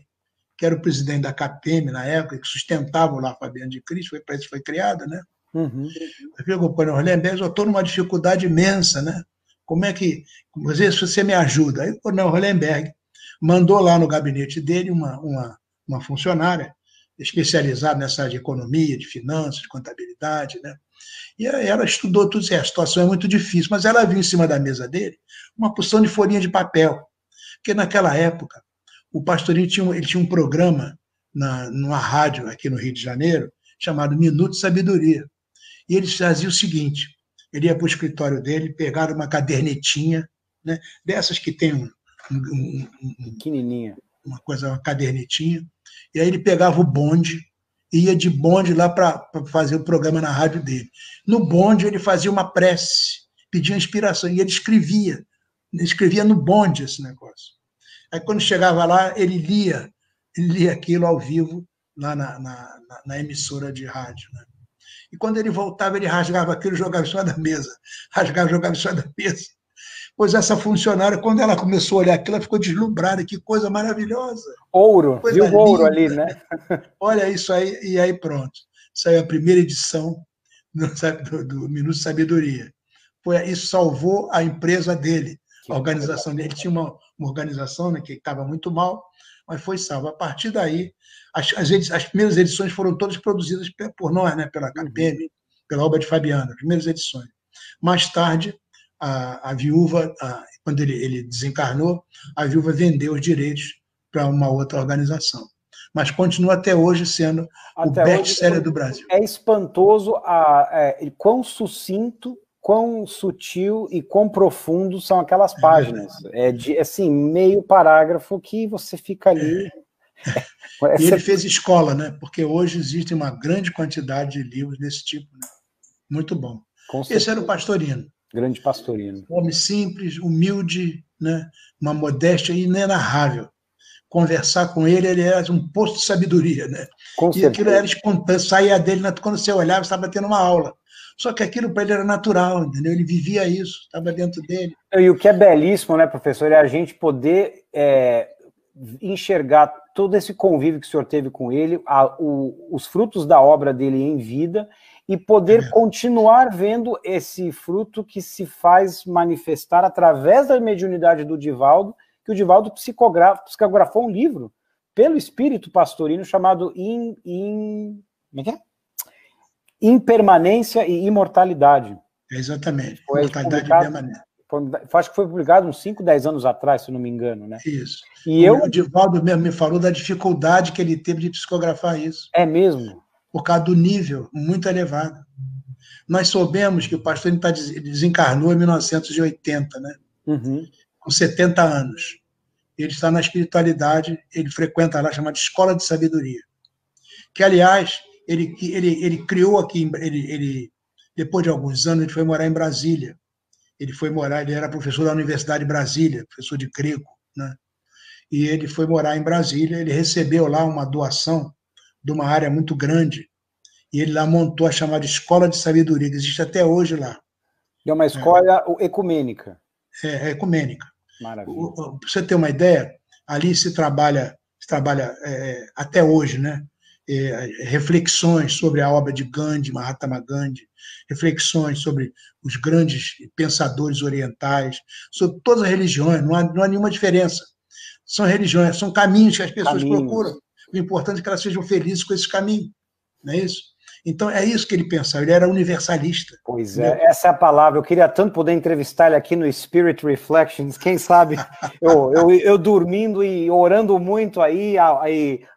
que era o presidente da KPM na época, que sustentava o Lar Fabiano de Cristo, para isso foi criado, né? Uhum. Chegou para o Coronel Hollenberg, eu estou numa dificuldade imensa, né? Como é que... Às vezes você me ajuda. Aí o Coronel Hollenberg mandou lá no gabinete dele uma funcionária especializada nessa área de economia, de finanças, de contabilidade, né? E ela estudou tudo isso. A situação é muito difícil, mas ela viu em cima da mesa dele uma porção de folhinha de papel. Porque naquela época, o Pastorino tinha um programa numa rádio aqui no Rio de Janeiro, chamado Minuto de Sabedoria. E ele fazia o seguinte, ele ia para o escritório dele, pegava uma cadernetinha, né, dessas que tem pequenininha. Uma cadernetinha, e aí ele pegava o bonde, ia de bonde lá para fazer o programa na rádio dele. No bonde ele fazia uma prece, pedia inspiração, e ele escrevia no bonde esse negócio. Aí, quando chegava lá, ele lia aquilo ao vivo, lá na emissora de rádio. Né? E, quando ele voltava, ele rasgava aquilo e jogava em cima da mesa. Rasgava e jogava em cima da mesa. Pois essa funcionária, quando ela começou a olhar aquilo, ela ficou deslumbrada. Que coisa maravilhosa! Ouro! Viu o ouro ali, né? Olha isso aí, e aí pronto. Saiu a primeira edição do Minuto de Sabedoria. Isso salvou a empresa dele. A organização dele tinha uma organização, né, que estava muito mal, mas foi salva. A partir daí, as primeiras edições foram todas produzidas por nós, né, pela KPM, pela obra de Fabiano, as primeiras edições. Mais tarde, a viúva, quando ele desencarnou, a viúva vendeu os direitos para uma outra organização. Mas continua até hoje sendo até o best-seller do Brasil. É espantoso quão sucinto, quão sutil e quão profundo são aquelas páginas. É de, assim, meio parágrafo que você fica ali... E ele fez escola, né? Porque hoje existe uma grande quantidade de livros desse tipo. Né? Muito bom. Esse era o Pastorino. Grande Pastorino. Homem simples, humilde, né? Uma modéstia inenarrável. Conversar com ele, ele era um posto de sabedoria. Né? E aquilo era espontâneo, saía dele, quando você olhava, você estava tendo uma aula. Só que aquilo para ele era natural, entendeu? Ele vivia isso, estava dentro dele. E o que é belíssimo, né, professor, é a gente poder enxergar todo esse convívio que o senhor teve com ele, os frutos da obra dele em vida, e poder continuar vendo esse fruto que se faz manifestar através da mediunidade do Divaldo, que o Divaldo psicografou um livro pelo espírito pastorino chamado Como é que é? Impermanência e Imortalidade. Exatamente, Imortalidade e Permanência. Acho que foi publicado uns 5, 10 anos atrás, se não me engano, né? Isso. E o Divaldo mesmo me falou da dificuldade que ele teve de psicografar isso. É mesmo? Por causa do nível muito elevado. Nós soubemos que o pastor desencarnou em 1980, né? Uhum. Com 70 anos. Ele está na espiritualidade, ele frequenta lá, chamada Escola de Sabedoria. Que, aliás... Ele criou aqui, depois de alguns anos, ele foi morar em Brasília. Ele era professor da Universidade de Brasília, professor de grego, né? E ele foi morar em Brasília, ele recebeu lá uma doação de uma área muito grande, e ele lá montou a chamada Escola de Sabedoria, que existe até hoje lá. É uma escola ecumênica. É ecumênica. Maravilha. Para você ter uma ideia, ali se trabalha até hoje, né? reflexões sobre a obra de Gandhi, Mahatma Gandhi, reflexões sobre os grandes pensadores orientais, sobre todas as religiões, não há nenhuma diferença. São religiões, são caminhos que as pessoas procuram. O importante é que elas sejam felizes com esse caminho, não é isso? Então, é isso que ele pensava, ele era universalista. Pois é, essa é a palavra. Eu queria tanto poder entrevistar ele aqui no Spirit Reflections, quem sabe, eu dormindo e orando muito aí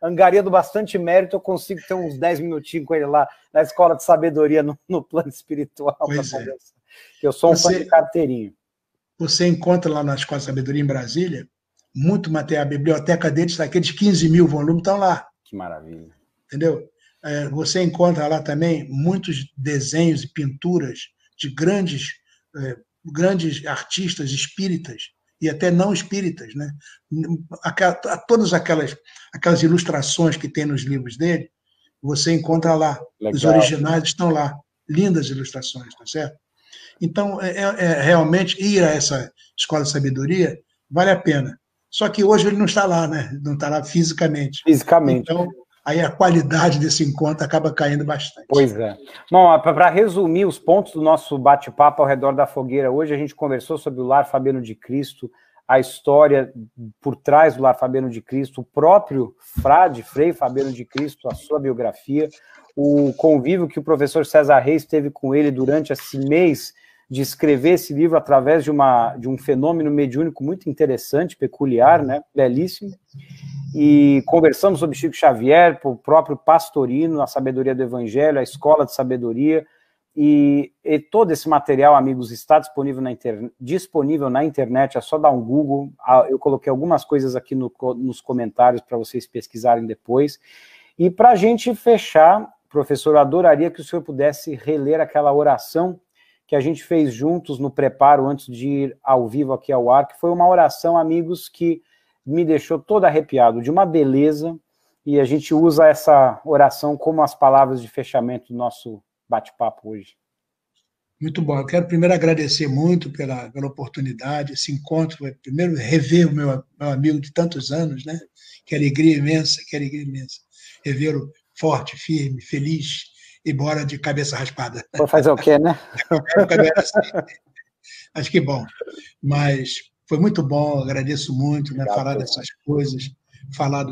angariando bastante mérito, eu consigo ter uns 10 minutinhos com ele lá na Escola de Sabedoria, no plano espiritual. Eu sou um fã de carteirinho. Você encontra lá na Escola de Sabedoria, em Brasília, muito material, a biblioteca deles, aqueles 15 mil volumes estão lá. Que maravilha. Entendeu? Você encontra lá também muitos desenhos e pinturas de grandes artistas espíritas e até não espíritas, né? Todas aquelas ilustrações que tem nos livros dele, você encontra lá. Legal. Os originais estão lá. Lindas ilustrações, tá certo? Então, realmente, ir a essa Escola de Sabedoria vale a pena. Só que hoje ele não está lá, né? Não está lá fisicamente. Então, aí a qualidade desse encontro acaba caindo bastante. Pois é. Bom, para resumir os pontos do nosso bate-papo ao redor da fogueira, hoje a gente conversou sobre o Lar Fabiano de Cristo, a história por trás do Lar Fabiano de Cristo, o próprio Frei Fabiano de Cristo, a sua biografia, o convívio que o professor César Reis teve com ele durante esse mês de escrever esse livro através de um fenômeno mediúnico muito interessante, peculiar, né? Belíssimo. E conversamos sobre Chico Xavier, o próprio Pastorino, a Sabedoria do Evangelho, a Escola de Sabedoria, e todo esse material, amigos, está disponível na internet, é só dar um Google, eu coloquei algumas coisas aqui nos comentários para vocês pesquisarem depois. E para a gente fechar, professor, eu adoraria que o senhor pudesse reler aquela oração que a gente fez juntos no preparo antes de ir ao vivo aqui ao ar, que foi uma oração, amigos, que me deixou todo arrepiado, de uma beleza, e a gente usa essa oração como as palavras de fechamento do nosso bate-papo hoje. Muito bom. Eu quero primeiro agradecer muito pela oportunidade, esse encontro, primeiro rever o meu amigo de tantos anos, né? Que alegria imensa, que alegria imensa. Revê-lo forte, firme, feliz, embora de cabeça raspada. Vou fazer o quê, né? Acho que bom. Mas foi muito bom, agradeço muito, né? Falar dessas coisas, falar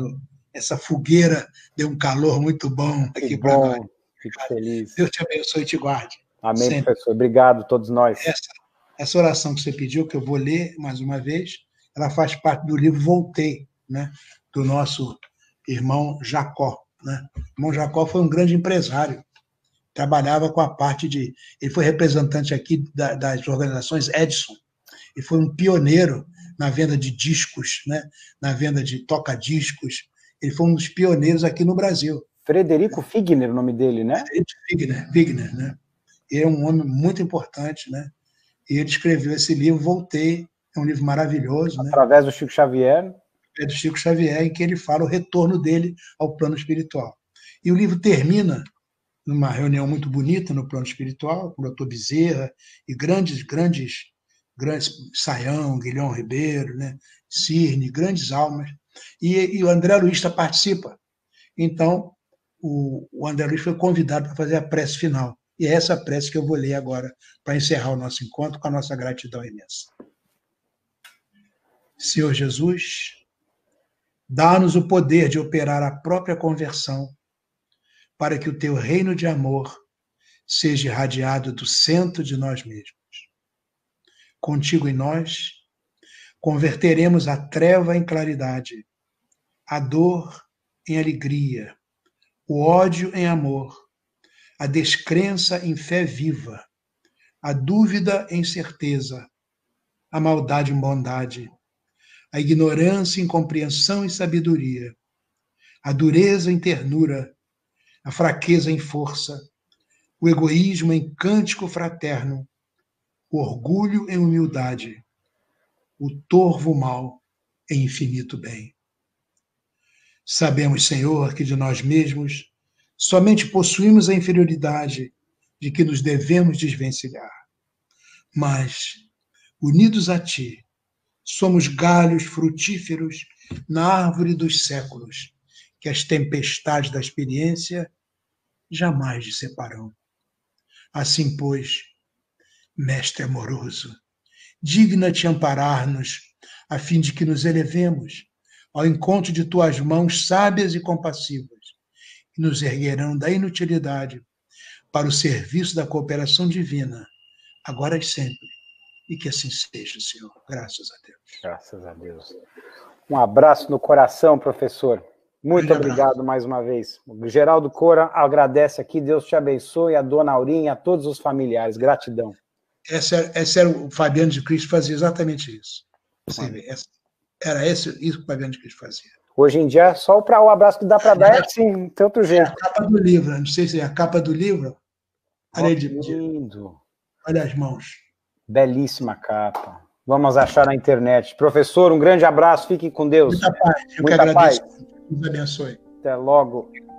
dessa fogueira, deu um calor muito bom aqui para nós. Fico feliz. Deus te abençoe e te guarde. Amém, sempre. Professor. Obrigado a todos nós. Essa oração que você pediu, que eu vou ler mais uma vez, ela faz parte do livro Voltei, né? Do nosso irmão Jacó. Né? O irmão Jacó foi um grande empresário. Trabalhava com a parte de... Ele foi representante aqui das organizações Edison. Ele foi um pioneiro na venda de discos, né? Na venda de toca-discos. Ele foi um dos pioneiros aqui no Brasil. Frederico Figner, o nome dele, né? Figner, né? Ele é um homem muito importante, né? E ele escreveu esse livro, Voltei, é um livro maravilhoso. Através, né? Do Chico Xavier. É do Chico Xavier, em que ele fala o retorno dele ao plano espiritual. E o livro termina numa reunião muito bonita no plano espiritual, com o doutor Bezerra e grandes Saião, Guilhom Ribeiro, né? Cirne, grandes almas, e o André Luiz participa. Então, o André Luiz foi convidado para fazer a prece final, e é essa prece que eu vou ler agora, para encerrar o nosso encontro com a nossa gratidão imensa. Senhor Jesus, dá-nos o poder de operar a própria conversão, para que o teu reino de amor seja irradiado do centro de nós mesmos. Contigo em nós, converteremos a treva em claridade, a dor em alegria, o ódio em amor, a descrença em fé viva, a dúvida em certeza, a maldade em bondade, a ignorância em compreensão e sabedoria, a dureza em ternura, a fraqueza em força, o egoísmo em cântico fraterno, o orgulho em humildade, o torvo mal em infinito bem. Sabemos, Senhor, que de nós mesmos somente possuímos a inferioridade de que nos devemos desvencilhar. Mas, unidos a Ti, somos galhos frutíferos na árvore dos séculos, que as tempestades da experiência jamais te separarão. Assim, pois, mestre amoroso, digna-te amparar-nos, a fim de que nos elevemos ao encontro de tuas mãos sábias e compassivas, que nos erguerão da inutilidade para o serviço da cooperação divina, agora e sempre. E que assim seja, Senhor. Graças a Deus. Graças a Deus. Um abraço no coração, professor. Muito obrigado mais uma vez. O Geraldo Cora agradece aqui. Deus te abençoe, a dona Aurinha, a todos os familiares. Gratidão. Esse era o Fabiano de Cristo, fazia exatamente isso. Você vê, era isso que o Fabiano de Cristo fazia. Hoje em dia, só o abraço que dá para dar é assim, tanto jeito. É a capa do livro, não sei se é a capa do livro. Olha, lindo. Olha as mãos. Belíssima capa. Vamos achar na internet. Professor, um grande abraço. Fique com Deus. Muita paz. Eu que agradeço. Deus abençoe. Até logo.